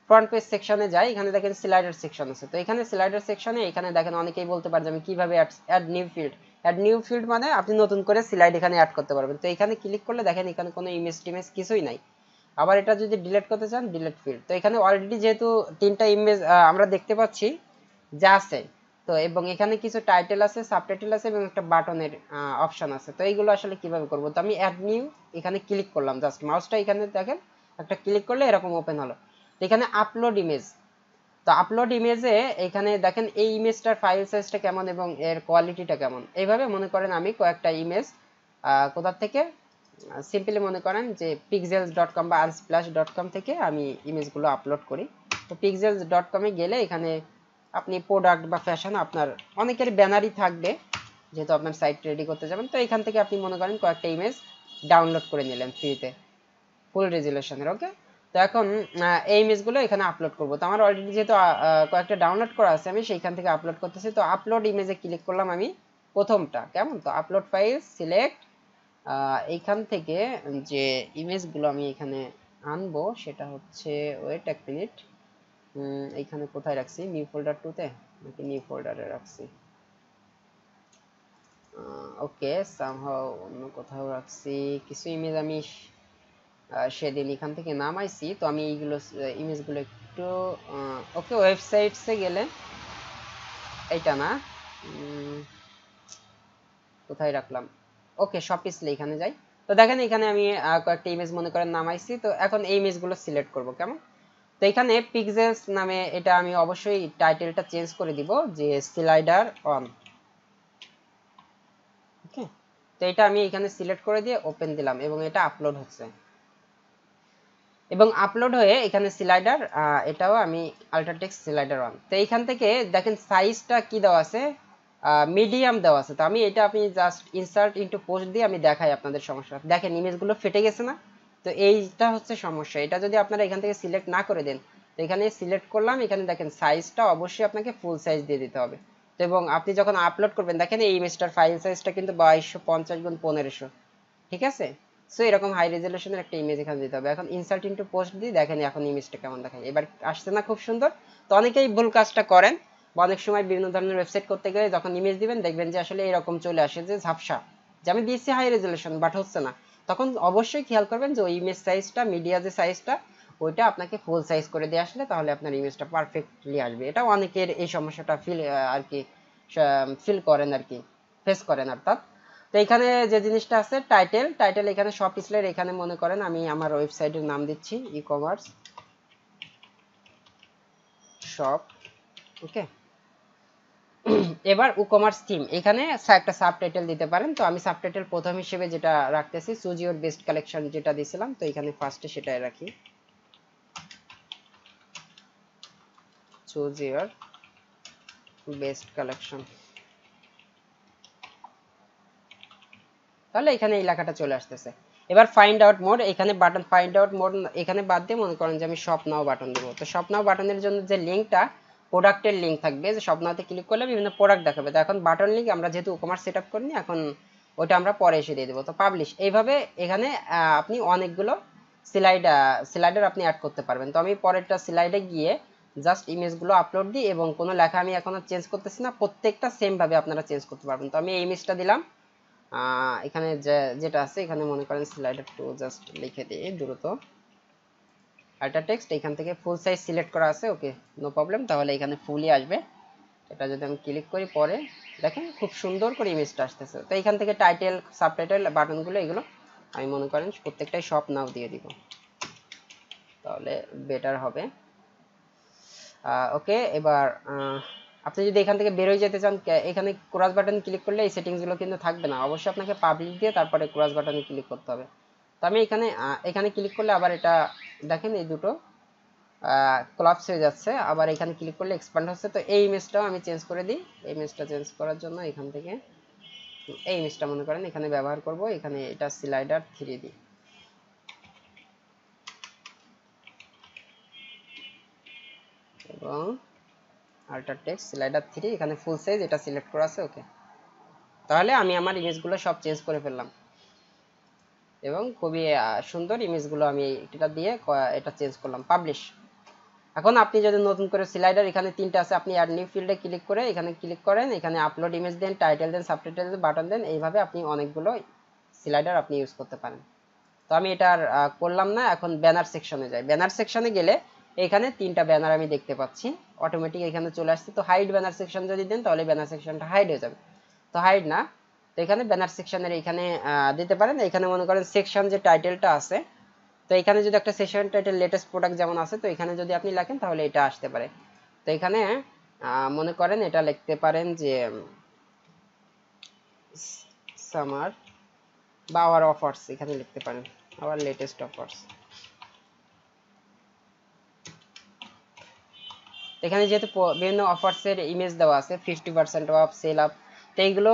ফ্রন্ট পেজ সেকশনে যাই এখানে দেখেন স্লাইডার সেকশন আছে তো এখানে স্লাইডার সেকশনে এখানে দেখেন অনেকেই বলতে পারে আমি কিভাবে add new field add new field মানে আপনি নতুন করে স্লাইড এখানে অ্যাড করতে পারবেন তো এখানে ক্লিক করলে দেখেন এখানে কোনো ইমেজ টিমেজ কিছুই নাই আবার এটা যদি ডিলিট করতে চান ডিলিট ফিল্ড তো এখানে অলরেডি যেহেতু তিনটা ইমেজ আমরা দেখতে পাচ্ছি যা আছে তো এবং এখানে কিছু টাইটেল আছে সাবটাইটেল আছে এবং একটা বাটনের অপশন আছে তো এইগুলো আসলে কিভাবে করব তো আমি অ্যাড নিউ এখানে ক্লিক করলাম জাস্ট মাউসটা এখানে দেখেন একটা ক্লিক করলে এরকম ওপেন হলো এখানে আপলোড ইমেজ তো আপলোড ইমেজে এখানে দেখেন এই ইমেজটার ফাইল সাইজটা কেমন এবং এর কোয়ালিটিটা কেমন এইভাবে মনে করেন আমি কয়েকটা ইমেজ কোথা থেকে সিম্পলি মনে করেন যে pixels dot com বা unsplash dot com থেকে আমি ইমেজগুলো আপলোড করি তো pixels dot com এ গেলে এখানে আপনি প্রোডাক্ট বা ফ্যাশন আপনার অনেকের ব্যানারই থাকবে যেহেতু আপনার সাইট রেডি করতে যাবেন তো এখান থেকে আপনি মনে করেন কয়েকটা ইমেজ ডাউনলোড করে নিলেন ফ্রিতে ফুল রেজুলেশনের ওকে তো এখন এই ইমেজগুলো এখানে আপলোড করব তো আমার অলরেডি যেহেতু কয়েকটা ডাউনলোড করা আছে আমি সেইখান থেকে আপলোড করতেছি তো আপলোড ইমেজে ক্লিক করলাম আমি প্রথমটা কেমন তো আপলোড ফাইল সিলেক্ট এইখান থেকে যে ইমেজগুলো আমি এখানে আনবো সেটা হচ্ছে ওয়েট এক মিনিট এইখানে কোথায় রাখছি নিউ ফোল্ডার টু তে নাকি নিউ ফোল্ডারে রাখছি ওকে সামহাও অন্য কোথাও রাখছি কিছু ইমেজ আমি সেদিন এখান থেকে নামাইছি তো আমি এইগুলো ইমেজগুলো একটু ওকে ওয়েবসাইটসে গেলে এইটা না কোথায় রাখলাম ওকে শপ আইসলে এখানে যাই তো দেখেন এখানে আমি কয়েকটা ইমেজ মনে করেন নামাইছি তো এখন এই ইমেজগুলো সিলেক্ট করব কেমন তো এখানে পিক্সেলস নামে এটা আমি অবশ্যই টাইটেলটা চেঞ্জ করে দিব যে স্লাইডার অন ওকে তো এটা আমি এখানে সিলেক্ট করে দিয়ে ওপেন দিলাম এবং এটা আপলোড হচ্ছে এবং আপলোড হয়ে এখানে স্লাইডার এটাও আমি আল্ট্রাটেক্স স্লাইডার ওয়ান তো এইখান থেকে দেখেন সাইজটা কি দেওয়া আছে মিডিয়াম দেওয়া আছে তো আমি এটা আপনি জাস্ট ইনসার্ট ইনটু পোস্ট দিয়ে আমি দেখাই আপনাদের সমস্যা দেখেন ইমেজগুলো ফেটে গেছে না তো এইটা হচ্ছে সমস্যা এটা যদি আপনারা এখান থেকে সিলেক্ট না করে দেন তো এখানে সিলেক্ট করলাম এখানে দেখেন সাইজটা অবশ্যই আপনাকে ফুল সাইজ দিয়ে দিতে হবে তো এবং আপনি যখন আপলোড করবেন দেখেন এই ইমেজটার ফাইল সাইজটা কিন্তু বাইশশো পঞ্চাশ গুণ পনেরোশো ঠিক আছে সো এরকম হাই রেজোলিউশনের একটা ইমেজ এখানে দিতে হবে। এখন ইনসার্ট ইনটু পোস্ট দিই, দেখেন এখন ইমেজটা কেমন দেখায়। এবার আসছে না খুব সুন্দর। তো অনেকেই ভুল কাজটা করেন, অনেক সময় বিভিন্ন ধরনের ওয়েবসাইট করতে গেলে যখন ইমেজ দিবেন দেখবেন যে আসলে এরকম চলে আসে, যে ঝাপসা, যে আমি দিয়েছি হাই রেজোলিউশন বাট হচ্ছে না। তখন অবশ্যই খেয়াল করবেন যে ওই ইমেজ সাইজটা, মিডিয়া যে সাইজটা, ওইটা আপনাকে ফুল সাইজ করে দিয়ে আসলে তাহলে আপনার ইমেজটা পারফেক্টলি আসবে। এটা অনেকের এই সমস্যাটা ফিল আর কি ফিল করেন আর কি ফেস করেন অর্থাৎ। তো এখানে যে জিনিসটা আছে টাইটেল, টাইটেল এখানে শপ ইসলের এখানে মনে করেন আমি আমার ওয়েবসাইটের নাম দিচ্ছি ই কমার্স শপ, ওকে। এবার WooCommerce থিম, এখানে একটা সাবটাইটেল দিতে পারেন। তো আমি সাবটাইটেল প্রথম হিসেবে যেটা রাখতেছি চুজ ইওর বেস্ট কালেকশন যেটা দিয়েছিলাম, তো এখানে ফার্স্টে সেটাই রাখি চুজ ইওর বেস্ট কালেকশন। তাহলে এখানে এই লেখাটা চলে আসতেছে। এবার ফাইন্ড আউট মোড, এখানে বাটন ফাইন্ড আউট মোড এখানে বাদ দিয়ে মনে করেন যে আমি শপ নাও বাটন দেব। তো শপ নাও বাটনের জন্য যে লিঙ্কটা, প্রোডাক্টের লিঙ্ক থাকবে, যে শপ নাওতে ক্লিক করলে বিভিন্ন প্রোডাক্ট দেখাবে। তো এখন বাটন লিঙ্ক আমরা যেহেতু WooCommerce সেট আপ করিনি, এখন ওটা আমরা পরে এসে দিয়ে দেবো। তো পাবলিশ, এইভাবে এখানে আপনি অনেকগুলো স্লাইড স্লাইডার আপনি অ্যাড করতে পারবেন। তো আমি পরেরটা স্লাইডে গিয়ে জাস্ট ইমেজগুলো আপলোড দিই এবং কোনো লেখা আমি এখন চেঞ্জ করতেছি না, প্রত্যেকটা সেমভাবে আপনারা চেঞ্জ করতে পারবেন। তো আমি এই ইমেজটা দিলাম, এখানে যেটা আছে এখানে মনে করেন স্লাইডার টু জাস্ট লিখে দিয়ে দ্রুত আল্টা টেক্সট, এখান থেকে ফুল সাইজ সিলেক্ট করা আছে, ওকে নো প্রবলেম। তাহলে এখানে ফুলই আসবে। এটা যদি আমি ক্লিক করি পরে দেখেন খুব সুন্দর করে ইমেজটা আসতেছে। তো এখান থেকে টাইটেল, সাবটাইটেল, বাটনগুলো এগুলো আমি মনে করেন প্রত্যেকটাই শপ নাও দিয়ে দিব, তাহলে বেটার হবে, ওকে। এবার আপনি যদি এখান থেকে বেরোয় যেতে চান, এখানে ক্রস বাটন ক্লিক করলে এই সেটিংসগুলো কিন্তু থাকবে না, অবশ্যই আপনাকে পাবলিক দিয়ে তারপরে ক্রস বাটনে ক্লিক করতে হবে। তো আমি এখানে এখানে ক্লিক করলে আবার এটা দেখেন এই দুটো কোলাপস হয়ে যাচ্ছে, আবার এখানে ক্লিক করলে এক্সপ্যান্ড হচ্ছে। তো এই ইমেজটাও আমি চেঞ্জ করে দিই। এই ইমেজটা চেঞ্জ করার জন্য এখান থেকে এই ইমেজটা মনে করেন এখানে ব্যবহার করব, এখানে এটা স্লাইডার থ্রি দিই। এবং আল্টার টেক্সট স্লাইডার থ্রি, এখানে ফুল সাইজ এটা সিলেক্ট করা আছে, ওকে। তাহলে আমি আমার ইমেজগুলো সব চেঞ্জ করে ফেললাম এবং খুবই সুন্দর ইমেজগুলো আমি এটা দিয়ে এটা চেঞ্জ করলাম। পাবলিশ। এখন আপনি যদি নতুন করে স্লাইডার, এখানে তিনটা আছে, আপনি অ্যাড নিউ ফিল্ডে ক্লিক করে এখানে ক্লিক করেন, এখানে আপলোড ইমেজ দেন, টাইটেল দেন, সাবটাইটেল দেন, বাটন দেন, এইভাবে আপনি অনেকগুলো স্লাইডার আপনি ইউজ করতে পারেন। তো আমি এটা আর করলাম না। এখন ব্যানার সেকশনে যাই। ব্যানার সেকশনে গেলে এখানে তিনটা ব্যানার আমি দেখতে পাচ্ছি অটোমেটিক এখানে চলে আসছে। তো হাইড ব্যানার সেকশন যদি দেন তাহলে ব্যানার সেকশনটা হাইড হয়ে যাবে। তো হাইড না, তো এখানে ব্যানার সেকশনের এখানে দিতে পারেন। এখানে মনে করেন সেকশন যে টাইটেলটা আছে, তো এখানে যদি একটা সেকশন টাইটেল লেটেস্ট প্রোডাক্ট যেমন আছে, তো এখানে যদি আপনি লেখেন তাহলে এটা আসতে পারে। তো এখানে মনে করেন এটা লিখতে পারেন যে সামার বা আওয়ার অফার্স, এখানে লিখতে পারেন আওয়ার লেটেস্ট অফার্স। এখানে যেহেতু বিভিন্ন অফার্সের ইমেজ দেওয়া আছে, fifty percent off, sale up, তো এইগুলো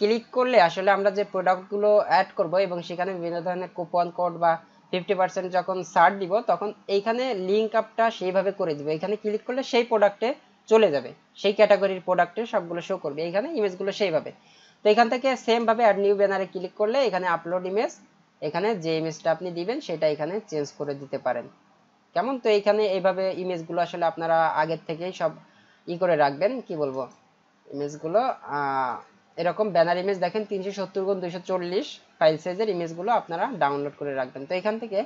ক্লিক করলে আসলে আমরা যে প্রোডাক্টগুলো অ্যাড করব এবং সেখানে বিভিন্ন ধরনের কুপন কোড বা ফিফটি পার্সেন্ট যখন ছাড় দিব তখন এইখানে লিঙ্ক আপটা সেইভাবে করে দেবে। এখানে ক্লিক করলে সেই প্রোডাক্টে চলে যাবে, সেই ক্যাটাগরির প্রোডাক্টে সবগুলো শো করবে এইখানে ইমেজগুলো সেইভাবে। তো এখান থেকে সেমভাবে অ্যাড নিউ ব্যানারে ক্লিক করলে এখানে আপলোড ইমেজ, এখানে যে ইমেজটা আপনি দিবেন সেটা এখানে চেঞ্জ করে দিতে পারেন, কেমন। তো এইখানে এইভাবে ইমেজগুলো আসলে আপনারা আগের থেকেই সব ই করে রাখবেন, কি বলবো, ইমেজগুলো এরকম ব্যানার ইমেজ দেখেন তিনশো সত্তর গুণ দুইশো চল্লিশ ফাইল সাইজের ইমেজগুলো আপনারা ডাউনলোড করে রাখবেন। তো এখান থেকে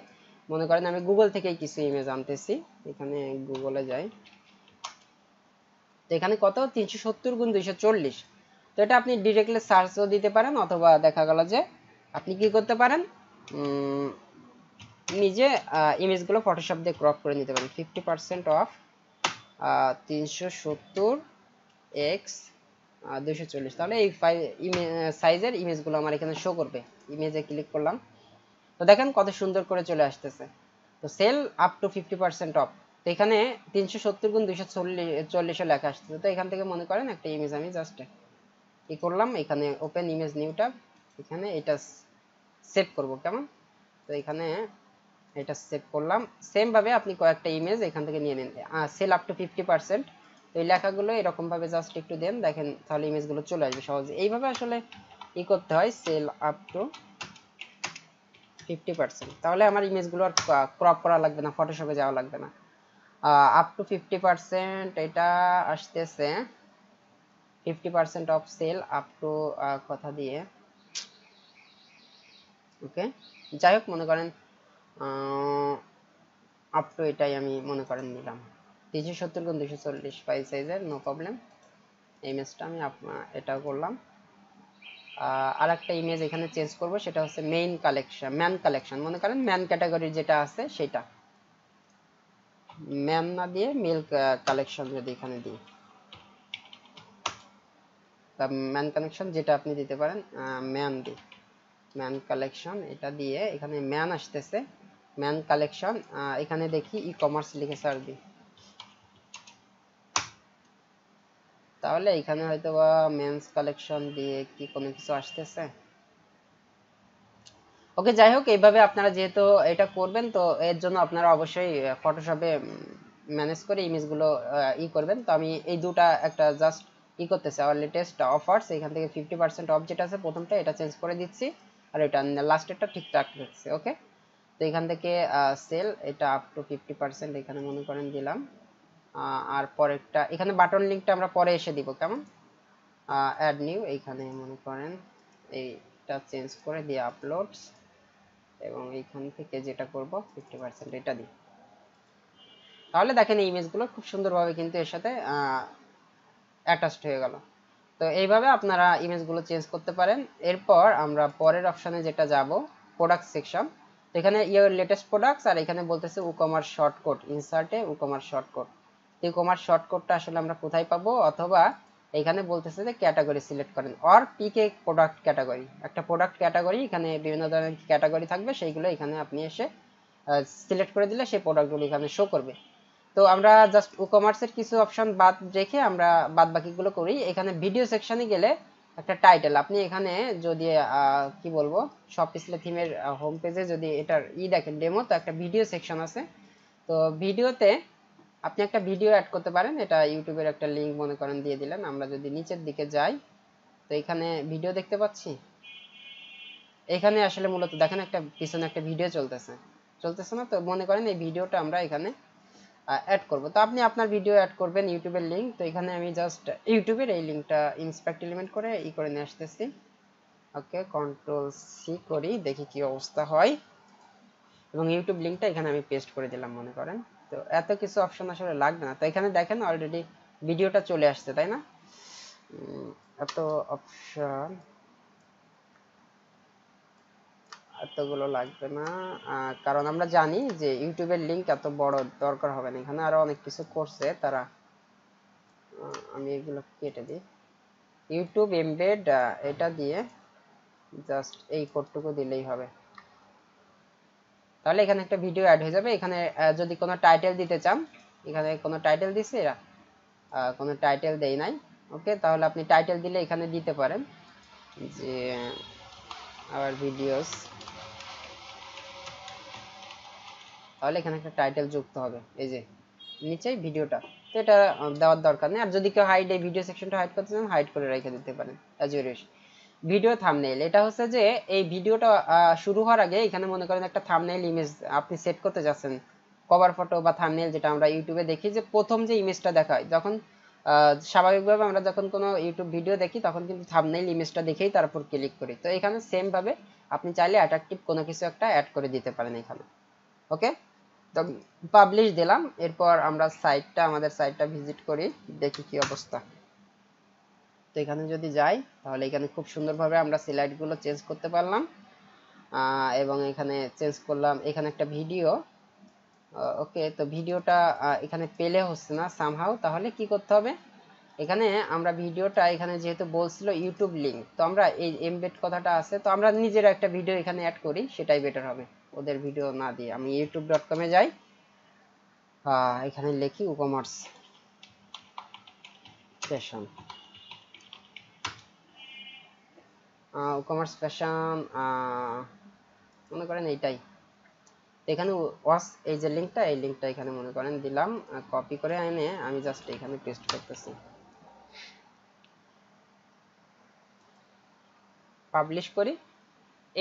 মনে করেন আমি গুগল থেকেই কিছু ইমেজ আনতেছি, এখানে গুগলে যাই। তো এখানে কত, তিনশো সত্তর গুণ দুইশো চল্লিশ। তো এটা আপনি ডিরেক্টলি সার্চও দিতে পারেন, অথবা দেখা গেল যে আপনি কি করতে পারেন নিজে ইমেজগুলো ফটোশপ দিয়ে ক্রপ করে নিতে পারেন। ফিফটি পার্সেন্ট অফ তিনশো সত্তর এক্স দুইশো চল্লিশ, তাহলে এই ফাইল সাইজের ইমেজগুলো আমার এখানে শো করবে। ইমেজে ক্লিক করলাম, তো দেখেন কত সুন্দর করে চলে আসতেছে। তো sale up to fifty percent off, তো এখানে তিনশো সত্তর গুণ দুইশো চল্লিশ চল্লিশও লেখা আসতেছে। তো এখান থেকে মনে করেন একটা ইমেজ আমি জাস্ট ই করলাম, এখানে ওপেন ইমেজ নিউ ট্যাব, এখানে এটা সেভ করবো, কেমন। তো এখানে এটা সেভ করলাম। সেমভাবে আপনি কয়েকটা ইমেজ এখান থেকে নিয়ে নিন, sale up to fifty percent, এই লেখাগুলো এরকমভাবে জাস্ট একটু দেন, দেখেন তাহলে ইমেজগুলো চলে আসবে সহজে। এইভাবে আসলে ই করতে হয়, sale up to fifty percent তাহলে আমার ইমেজগুলো আর ক্রপ করা লাগবে না ফটোশপে যাওয়া লাগবে না আপ টু fifty percent এটা আসতেছে fifty percent off sale up to কথা দিয়ে ওকে যাই হোক মনে করেন আপ টু এটাই আমি মনে করেন নিলাম three seventy গুণ two forty ফাইল সাইজের নো প্রবলেম ইমেজটা আমি এটা করলাম আর একটা ইমেজ এখানে চেঞ্জ করব সেটা হচ্ছে মেইন কালেকশন ম্যান কালেকশন মনে করেন ম্যান ক্যাটাগরি যেটা আছে সেটা ম্যান না দিয়ে মেল কালেকশন যদি এখানে দিই তা ম্যান কালেকশন যেটা আপনি দিতে পারেন ম্যান দি ম্যান কালেকশন এটা দিয়ে এখানে ম্যান আসতেছে ম্যান কালেকশন এখানে দেখি ই-কমার্স লিখে সার্চ দি তাহলে এখানে হয়তোবা মেন্স কালেকশন দিয়ে কি কোনো কিছু আসতেছে ওকে যাই হোক এইভাবে আপনারা যেহেতু এটা করবেন তো এর জন্য আপনারা অবশ্যই ফটোশপে ম্যানেজ করে ইমেজ গুলো ই করবেন তো আমি এই দুটো একটা জাস্ট ই করতেছি আর লেটেস্ট অফারস এখান থেকে fifty percent অফ যেটা আছে প্রথমটা এটা চেঞ্জ করে দিচ্ছি আর এটা লাস্টেরটা ঠিকঠাক রাখছি ওকে তো এখান থেকে সেল এটা আপ টু fifty percent এখানে মনে করেন দিলাম আর পরেরটা এখানে বাটন লিংকটা আমরা পরে এসে দিব কেমন অ্যাড নিউ এইখানে মনে করেন এইটা চেঞ্জ করে দিয়ে আপলোডস এবং এইখান থেকে যেটা করব fifty percent এটা দিই তাহলে দেখেন এই ইমেজগুলো খুব সুন্দরভাবে কিন্তু এর সাথে অ্যাটাচড হয়ে গেল তো এইভাবে আপনারা ইমেজগুলো চেঞ্জ করতে পারেন এরপর আমরা পরের অপশনে যেটা যাব প্রোডাক্ট সেকশন এখানে ইওর লেটেস্ট প্রোডাক্টস আর এখানে বলতেছে WooCommerce শর্টকাট ইনসার্টে WooCommerce শর্টকাট WooCommerce শর্টকাটটা আসলে আমরা কোথায় পাবো অথবা এখানে বলতেছে যে ক্যাটাগরি সিলেক্ট করেন অর পিকে প্রোডাক্ট ক্যাটাগরি একটা প্রোডাক্ট ক্যাটাগরি এখানে বিভিন্ন ধরনের ক্যাটাগরি থাকবে সেইগুলো এখানে আপনি এসে সিলেক্ট করে দিলে সেই প্রোডাক্টগুলো এখানে শো করবে তো আমরা জাস্ট WooCommerce এর কিছু অপশন বাদ রেখে আমরা বাদবাকিগুলো করি এখানে ভিডিও সেকশনে গেলে একটা টাইটেল আপনি এখানে যদি কি বলবো শপ আইল থিমের হোম পেজে যদি এটার ই দেখেন ডেমো তো একটা ভিডিও সেকশন আছে তো ভিডিওতে আপনি একটা ভিডিও অ্যাড করতে পারেন এটা ইউটিউবের একটা লিংক মনে করেন দিয়ে দিলেন আমরা যদি নিচের দিকে যাই তো এখানে ভিডিও দেখতে পাচ্ছি এখানে আসলে মূলত দেখেন একটা পিছনে একটা ভিডিও চলতেছে চলতেছে না তো মনে করেন এই ভিডিওটা আমরা এখানে অ্যাড করব তো আপনি আপনার ভিডিও অ্যাড করবেন ইউটিউবের লিংক তো এখানে আমি জাস্ট ইউটিউবের এই লিংকটা ইন্সপেক্ট এলিমেন্ট করে ই করে নিয়ে আসতেছি ওকে কন্ট্রোল সি করি দেখি কি অবস্থা হয় এবং ইউটিউব লিংকটা এখানে আমি পেস্ট করে দিলাম মনে করেন তো এত কিছু অপশন আসলে লাগবে না তো এখানে দেখেন অলরেডি ভিডিওটা চলে আসছে তাই না এত অপশন এতগুলো লাগবে না কারণ আমরা জানি যে ইউটিউবের লিংক এত বড় দরকার হবে না এখানে আরো অনেক কিছু করছে তারা আমি এগুলো কেটে দিই ইউটিউব এমবেড এটা দিয়ে জাস্ট এই কোডটুকু দিলেই হবে তাহলে এখানে একটা ভিডিও অ্যাড হয়ে যাবে এখানে যদি কোনো টাইটেল দিতে চান এখানে কোনো টাইটেল দিছে এরা কোনো টাইটেল দেই নাই ওকে তাহলে আপনি টাইটেল দিলে এখানে দিতে পারেন যে আওয়ার ভিডিওস তাহলে এখানে একটা টাইটেল যুক্ত হবে এই যে নিচেই ভিডিওটা তো এটা দেওয়ার দরকার নেই আর যদি কেউ হাইড এই ভিডিও সেকশনটা হাইড করতে চান হাইড করে রেখে দিতে পারেন অ্যাজ ইউজুয়াল ভিডিও থাম্বনেইল এটা হচ্ছে যে এই ভিডিওটা শুরু হওয়ার আগে এখানে মনে করেন একটা থাম্বনেইল ইমেজ আপনি সেট করতে যাচ্ছেন কভার ফটো বা থাম্বনেইল যেটা আমরা ইউটিউবে দেখি যে প্রথম যে ইমেজটা দেখায় যখন স্বাভাবিকভাবে আমরা যখন কোনো ইউটিউব ভিডিও দেখি তখন কিন্তু থাম্বনেইল ইমেজটা দেখেই তারপর ক্লিক করি তো এখানে সেম ভাবে আপনি চাইলে অ্যাট্রাকটিভ কোনো কিছু একটা অ্যাড করে দিতে পারেন এখানে ওকে তো পাবলিশ দিলাম এরপর আমরা সাইটটা আমাদের সাইটটা ভিজিট করি দেখি কি অবস্থা তো এখানে যদি যাই তাহলে এখানে খুব সুন্দরভাবে আমরা স্লাইডগুলো চেঞ্জ করতে পারলাম এবং এখানে চেঞ্জ করলাম এখানে একটা ভিডিও ওকে তো ভিডিওটা এখানে পেলে হচ্ছে না সামহাউ তাহলে কি করতে হবে এখানে আমরা ভিডিওটা এখানে যেহেতু বলছিল ইউটিউব লিংক তো আমরা এই এমবেড কথাটা আছে তো আমরা নিজের একটা ভিডিও এখানে অ্যাড করি সেটাই বেটার হবে ওদের ভিডিও না দিয়ে আমি ইউটিউব ডট কম এ যাই এখানে লিখি WooCommerce সেকশন WooCommerce সেকশন মনে করেন এইটাই এখানে ওয়াস এই যে লিংকটা এই লিংকটা এখানে মনে করেন দিলাম কপি করে এনে আমি জাস্ট এখানে পেস্ট করতেছি পাবলিশ করি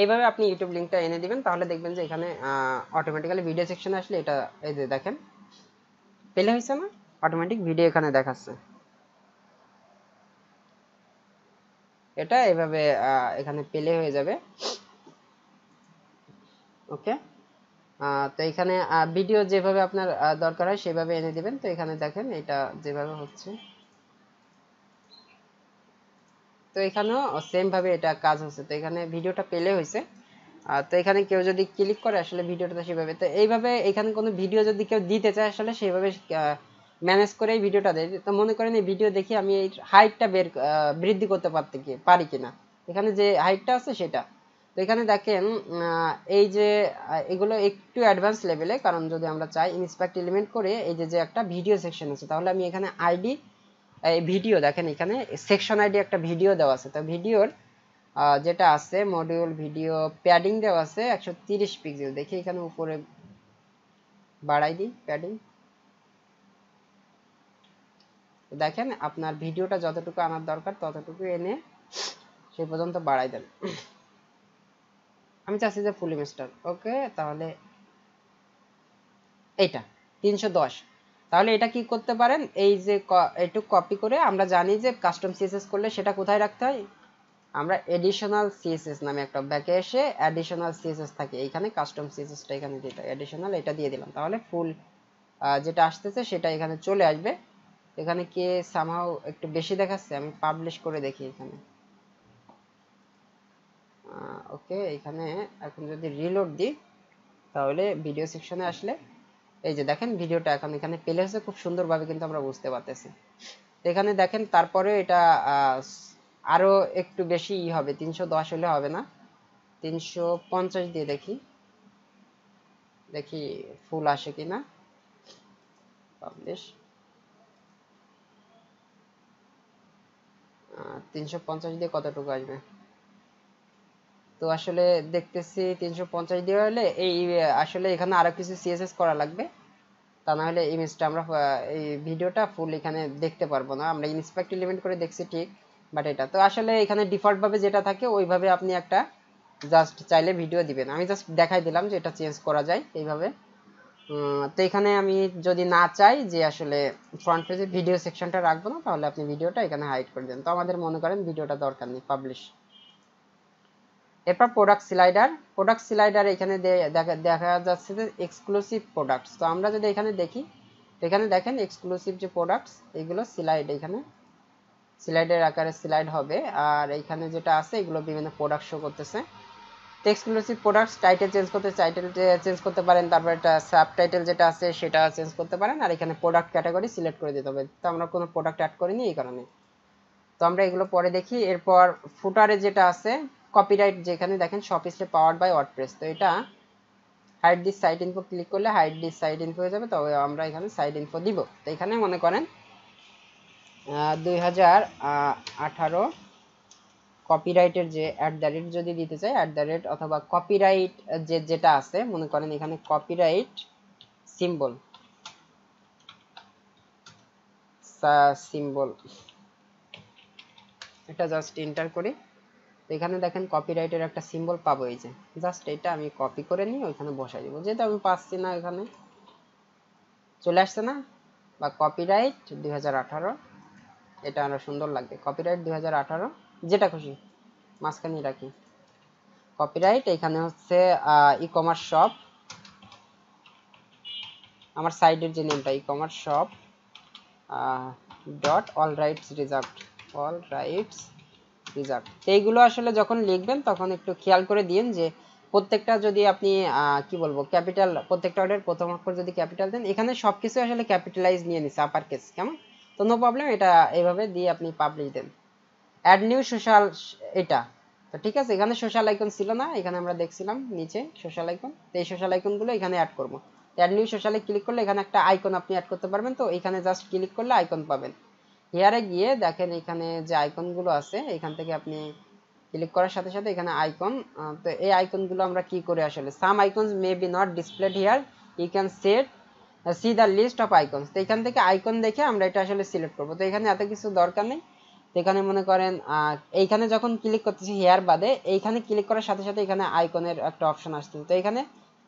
এইভাবে আপনি ইউটিউব লিংকটা এনে দিবেন তাহলে দেখবেন যে এখানে অটোমেটিক্যালি ভিডিও সেকশনে আসলে এটা এই যে দেখেন পেলে হইছে না অটোমেটিক ভিডিও এখানে দেখাচ্ছে এটা এইভাবে এখানে পেলে হয়ে যাবে ওকে তো এখানে ভিডিও যেভাবে আপনার দরকার হয় সেভাবে এনে দিবেন তো এখানে দেখেন এটা যেভাবে হচ্ছে তো এখানেও सेम ভাবে এটা কাজ হচ্ছে তো এখানে ভিডিওটা পেলে হইছে তো এখানে কেউ যদি ক্লিক করে আসলে ভিডিওটা সেভাবে তো এইভাবে এখানে কোনো ভিডিও যদি কেউ দিতে চায় আসলে সেভাবে ম্যানেজ করে এই ভিডিওটা দেয় তো মনে করেন এই ভিডিও দেখি আমি এই হাইটটা বের বৃদ্ধি করতে পারতে কি পারি কিনা এখানে যে হাইটটা আছে সেটা তো এখানে দেখেন এই যে এগুলো একটু অ্যাডভান্স লেভেলে কারণ যদি আমরা চাই ইনস্পেক্ট এলিমেন্ট করে এই যে যে একটা ভিডিও সেকশন আছে তাহলে আমি এখানে আইডি এই ভিডিও দেখেন এখানে সেকশন আইডি একটা ভিডিও দেওয়া আছে তো ভিডিওর যেটা আছে মডিউল ভিডিও প্যাডিং দেওয়া আছে একশো তিরিশ পিক্সেল দেখি এখানে উপরে বাড়াই দিই প্যাডিং দেখেন আপনার ভিডিওটা যতটুকু আনার দরকার ততটুকু এনে সেই পর্যন্ত বাড়াই দেন আমি চাচ্ছি যে ফুল ইমেজটা ওকে তাহলে এইটা তিনশো দশ তাহলে এটা কি করতে পারেন এই যে একটু কপি করে আমরা জানি যে কাস্টম সিএসএস করলে সেটা কোথায় রাখতে হয় আমরা এডিশনাল সিএসএস নামে একটা ব্যাকে এসে এডিশনাল সিএসএস থাকে এইখানে কাস্টম সিএসএসটা এখানে দিতে এডিশনাল এটা দিয়ে দিলাম তাহলে ফুল যেটা আসতেছে সেটা এখানে চলে আসবে এখানে কে সামহাউ একটু বেশি দেখাচ্ছে আমি পাবলিশ করে দেখি এখানে ওকে এখানে এখন যদি রিলোড দিই তাহলে ভিডিও সেকশনে আসলে এই যে দেখেন ভিডিওটা এখন এখানে পেলে হচ্ছে খুব সুন্দরভাবে কিন্তু আমরা বুঝতে পারতেছি এখানে দেখেন তারপরে এটা আরো একটু বেশি হবে তিনশো দশ হলে হবে না তিনশো পঞ্চাশ দিয়ে দেখি দেখি ফুল আসে কিনা পাবলিশ তিনশো পঞ্চাশ দিয়ে কতটুকু আসবে তো আসলে দেখতেছি তিনশো পঞ্চাশ দিয়ে হলে এই আসলে এখানে আরো কিছু সিএসএস করা লাগবে তা না হলে ইমেজটা আমরা এই ভিডিওটা ফুল এখানে দেখতে পারবো না আমরা ইনস্পেক্ট এলিমেন্ট করে দেখছি ঠিক বাট এটা তো আসলে এখানে ডিফল্ট ভাবে যেটা থাকে ওইভাবে আপনি একটা জাস্ট চাইলে ভিডিও দিবেন আমি জাস্ট দেখাই দিলাম যে এটা চেঞ্জ করা যায় এইভাবে তো এখানে আমি যদি না চাই যে আসলে ফ্রন্ট পেজে ভিডিও সেকশনটা রাখবো না তাহলে আপনি ভিডিওটা এখানে হাইড করে দেন তো আমাদের মনে করেন ভিডিওটা দরকার নেই পাবলিশ এরপর প্রোডাক্ট স্লাইডার প্রোডাক্ট স্লাইডার এখানে দেখা দেখা যাচ্ছে যে এক্সক্লুসিভ প্রোডাক্টস তো আমরা যদি এখানে দেখি এখানে দেখেন এক্সক্লুসিভ যে প্রোডাক্টস এগুলো স্লাইড এখানে স্লাইডের আকারে স্লাইড হবে আর এখানে যেটা আছে এগুলো বিভিন্ন প্রোডাক্ট শো করতেছে তো এক্সক্লুসিভ প্রোডাক্টস টাইটেল চেঞ্জ করতে টাইটেল চেঞ্জ করতে পারেন তারপর একটা সাবটাইটেল যেটা আছে সেটা চেঞ্জ করতে পারেন আর এখানে প্রোডাক্ট ক্যাটাগরি সিলেক্ট করে দিতে হবে তো আমরা কোনো প্রোডাক্ট অ্যাড করিনি এই কারণে তো আমরা এগুলো পরে দেখি এরপর ফুটারে যেটা আছে কপিরাইট যেখানে দেখেন শপ ইসলে পাওয়ার্ড বাই ওয়ার্ডপ্রেস তো এটা hide this site info click করলে হাইড দিস সাইট ইনফো হয়ে যাবে তবে আমরা এখানে সাইট ইনফো দিব তো এখানে মনে করেন দুই হাজার আঠারো কপিরাইটের যে অ্যাট দ্য রেট যদি দিতে চাই অ্যাট দ্য রেট অথবা কপিরাইট যে যেটা আছে মনে করেন এখানে কপিরাইট সিম্বল সিম্বল এটা জাস্ট এন্টার করি এখানে দেখেন কপিরাইটের একটা সিম্বল পাবো এই যে জাস্ট এটা আমি কপি করে নিয়ে ওইখানে বসাই দেব যেটা আমি পাচ্ছি না এখানে চলে আসছে না বা কপিরাইট দুই হাজার আঠারো এটা আমার সুন্দর লাগবে কপিরাইট দুই হাজার আঠারো যেটা খুশি মাঝখানে রাখি কপিরাইট এখানে হচ্ছে ই-কমার্স শপ আমার সাইটের যে নেমটা e-commerce shop dot all rights reserved all rights reserve এইগুলো আসলে যখন লিখবেন তখন একটু খেয়াল করে দিন যে প্রত্যেকটা যদি আপনি কি বলবো ক্যাপিটাল প্রত্যেকটা অর্ডার প্রথম অক্ষর যদি ক্যাপিটাল দেন এখানে সবকিছু আসলে ক্যাপিটালাইজ নিয়ে নিছে আপার কেস কেমন তো নো প্রবলেম এটা এইভাবে দিয়ে আপনি পাবলিশ দেন অ্যাড নিউ সোশ্যাল এটা তো ঠিক আছে এখানে সোশ্যাল আইকন ছিল না এখানে আমরা দেখছিলাম নিচে সোশ্যাল আইকন তো এই সোশ্যাল আইকনগুলো এখানে অ্যাড করবো অ্যাড নিউ সোশ্যালে ক্লিক করলে এখানে একটা আইকন আপনি অ্যাড করতে পারবেন তো এখানে জাস্ট ক্লিক করলে আইকন পাবেন হিয়ারে গিয়ে দেখেন এখানে যে আইকনগুলো আছে এখান থেকে আপনি ক্লিক করার সাথে সাথে এখানে আইকন তো এই আইকনগুলো আমরা কি করে আসলে some icons may be not displayed here you can set see the list of icons তো এখান থেকে আইকন দেখে আমরা এটা আসলে সিলেক্ট করব তো এখানে এত কিছু দরকার নেই এখানে মনে করেন এইখানে যখন ক্লিক করতেছি হেয়ার বাদে এইখানে ক্লিক করার সাথে সাথে এখানে আইকনের একটা অপশন আসছে। তো এখানে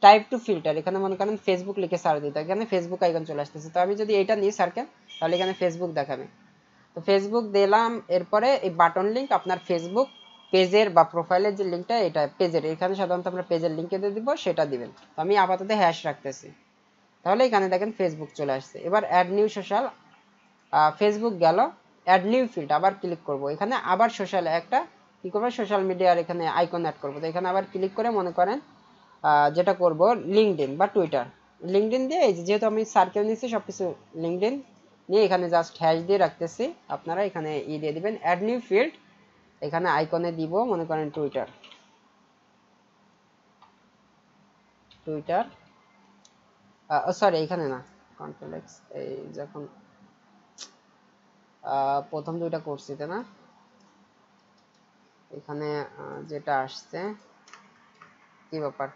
টাইপ টু ফিল্টার, এখানে মনে করেন ফেসবুক লিখে সার্চ দিতে এখানে ফেসবুক আইকন চলে আসতেছে। তো আমি যদি এটা নিয়ে সার্কেল তাহলে এখানে ফেসবুক দেখাবে। তো ফেসবুক দিলাম, এরপরে এই বাটন লিংক আপনার ফেসবুক পেজের বা প্রোফাইলের যে লিংকটা এটা পেজের, এখানে সাধারণত আমরা পেজের লিংকে দিয়ে দিব সেটা দিবেন। তো আমি আপাতত হ্যাশ রাখতেছি, তাহলে এখানে দেখেন ফেসবুক চলে আসছে। এবার অ্যাড নিউ সোশ্যাল, ফেসবুক গেল, অ্যাড নিউ ফিল্ড আবার ক্লিক করব, এখানে আবার সোশ্যাল একটা কি করব সোশ্যাল মিডিয়ার এখানে আইকন অ্যাড করব। তো এখানে আবার ক্লিক করে মনে করেন যেটা করব লিঙ্কডইন বা টুইটার, লিঙ্কডইন দিয়ে এই যেহেতু আমি সার্কেল নিয়েছি সব কিছু লিঙ্কডইন নিয়ে এখানে জাস্ট হ্যাশ দিয়ে রাখতেছি, আপনারা এখানে ই দিয়ে দিবেন অ্যাড নিউ ফিল্ড, এখানে আইকনে দিব মনে করেন টুইটার টুইটার সরি এখানে না কন্ট্রোল এক্স, এই যখন প্রথম দুইটা করছি তাই না এখানে যেটা আসছে কি ব্যাপার।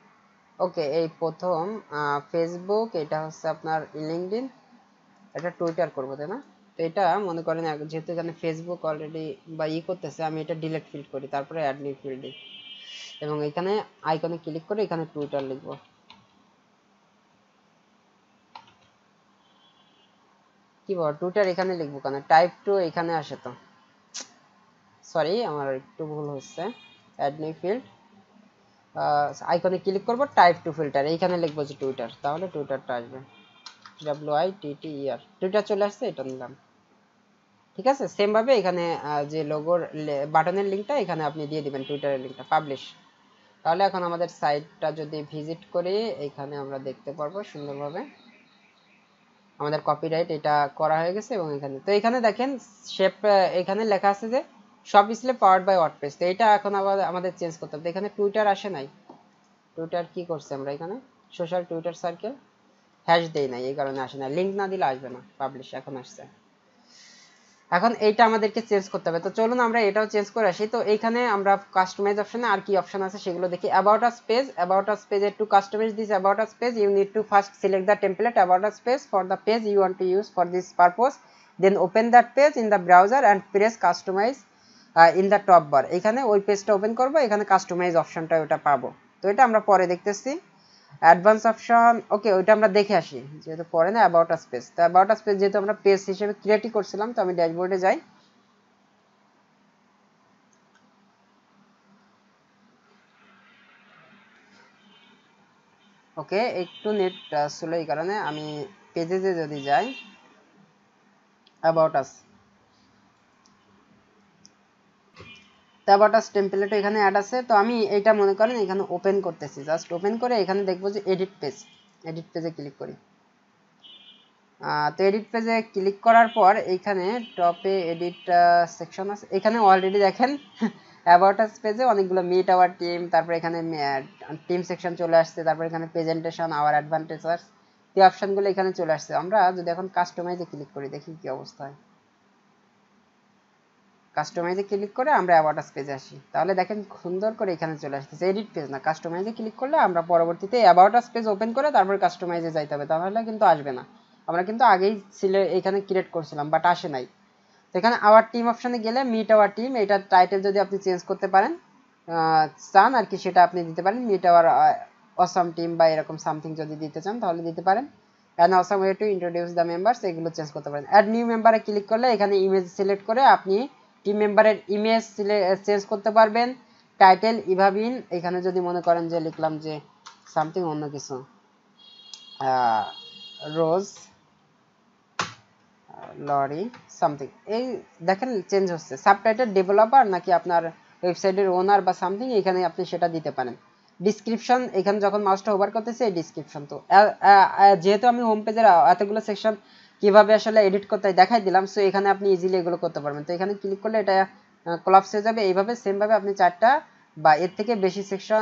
ওকে, এই প্রথম ফেসবুক, এটা হচ্ছে আপনার লিঙ্কডইন, এটা টুইটার করবো তাই না। তো এটা মনে করেন যেহেতু এখানে ফেসবুক অলরেডি বা ই করতেছে আমি এটা ডিলিট ফিল্ড করি, তারপরে অ্যাড নিউ ফিল্ড দিই এবং এখানে আইকনে ক্লিক করে এখানে টুইটার লিখবো। কি বল টুইটার এখানে লিখবো কেন, টাইপ টু এখানে আসে। তো সরি আমার একটু ভুল হচ্ছে, অ্যাড নিউ ফিল্ড আইকনে ক্লিক করবো, টাইপ টু ফিল্টার এইখানে লিখবো যে টুইটার, তাহলে টুইটারটা আসবে W I T T E R, Twitter চলে আসছে, এটা নিলাম। ঠিক আছে, সেম ভাবে এখানে যে লোগোর বাটনের লিঙ্কটা এখানে আপনি দিয়ে দিবেন টুইটারের লিঙ্কটা পাবলিশ। তাহলে এখন আমাদের সাইটটা যদি ভিজিট করি এখানে আমরা দেখতে পারবো সুন্দরভাবে আমাদের কপিরাইট এটা করা হয়ে গেছে এবং এখানে তো এখানে দেখেন শেপ এখানে লেখা আছে যে শপ ইসলে পাওয়ার্ড বাই ওয়ার্ডপ্রেস। তো এটা এখন আবার আমাদের চেঞ্জ করতে হবে। এখানে টুইটার আসে নাই, টুইটার কি করছে আমরা এখানে সোশ্যাল টুইটার সার্কেল হ্যাশ দেই নাই এই কারণে আসে না, লিঙ্ক না দিলে আসবে না, পাবলিশ এখন আসছে। এখন এইটা আমাদেরকে চেঞ্জ করতে হবে। তো চলুন আমরা এটাও চেঞ্জ করে আসি। তো এইখানে আমরা কাস্টমাইজ অপশনে আর কি অপশন আছে সেগুলো দেখি। About us page, about us page to customize this about us page you need to first select the template about us page for the page you want to use for this purpose, then open that page in the browser and press customize in the top bar. এখানে ওই পেজটা open করবো, এখানে customise অপশনটা ওটা পাবো। তো এটা আমরা পরে দেখতেছি। অ্যাডভান্স অপশন, ওকে ওইটা আমরা দেখে আসি যেহেতু পরে না। অ্যাবাউট আস পেজ, তো অ্যাবাউট আস পেজ যেহেতু আমরা পেজ হিসেবে ক্রিয়েটই করছিলাম, তো আমি ড্যাশবোর্ডে যাই। ওকে, একটু নেট ছিল এই কারণে আমি পেজে যদি যাই about us, about us template এখানে অ্যাড আছে। তো আমি এটা মনে করেন এখানে ওপেন করতেছি, জাস্ট ওপেন করে এখানে দেখবো যে এডিট পেজ, এডিট পেজে ক্লিক করি। তো এডিট পেজে ক্লিক করার পর এইখানে টপে এডিট সেকশন আছে, এখানে অলরেডি দেখেন অ্যাবাউট আস পেজে অনেকগুলো মিট আওয়ার টিম, তারপর এখানে টিম সেকশন চলে আসছে, তারপর এখানে প্রেজেন্টেশন আওয়ার অ্যাডভান্টেজার্স, এই অপশনগুলো এখানে চলে আসছে। আমরা যদি এখন কাস্টমাইজে ক্লিক করি দেখি কি অবস্থা হয়। কাস্টমাইজে ক্লিক করে আমরা অ্যাবাউট আস পেজে আসি, তাহলে দেখেন সুন্দর করে এখানে চলে আসতেছে এডিট পেজ না। কাস্টমাইজে ক্লিক করলে আমরা পরবর্তীতে অ্যাবাউট আস পেজ ওপেন করে তারপর কাস্টমাইজে যাইতে হবে, তাহলে কিন্তু আসবে না। আমরা কিন্তু আগেই সিলে এখানে ক্রিয়েট করছিলাম বাট আসে নাই। তো এখানে আওয়ার টিম অপশানে গেলে মিট আওয়ার টিম, এটা টাইটেল যদি আপনি চেঞ্জ করতে পারেন চান আর কি সেটা আপনি দিতে পারেন, মিট আওয়ার অসাম টিম বা এরকম সামথিং যদি দিতে চান তাহলে দিতে পারেন। And awesome way to introduce the members, এগুলো চেঞ্জ করতে পারেন। অ্যাড নিউ মেম্বারে ক্লিক করলে এখানে ইমেজ সিলেক্ট করে আপনি টিম মেম্বারের ইমেজ চেঞ্জ করতে পারবেন। টাইটেল ইভাবিন, এখানে যদি মনে করেন যে লিখলাম যে সামথিং অন্য কিছু রোজ লরি সামথিং, এই দেখেন চেঞ্জ হচ্ছে। সাবটাইটেল ডেভেলপার নাকি আপনার ওয়েবসাইটের ওনার বা সামথিং, এখানে আপনি সেটা দিতে পারেন। ডিসক্রিপশন, এখানে যখন মাউসটা ওভার করতেছে এই ডিসক্রিপশন, তো যেহেতু আমি হোম পেজের এতগুলো সেকশন কিভাবে আসলে এডিট করতে দেখাই দিলাম, সো এখানে আপনি ইজিলি এগুলো করতে পারবেন। তো এখানে ক্লিক করলে এটা কলাপস হয়ে যাবে। এইভাবে সেমভাবে আপনি চারটা বা এর থেকে বেশি সেকশন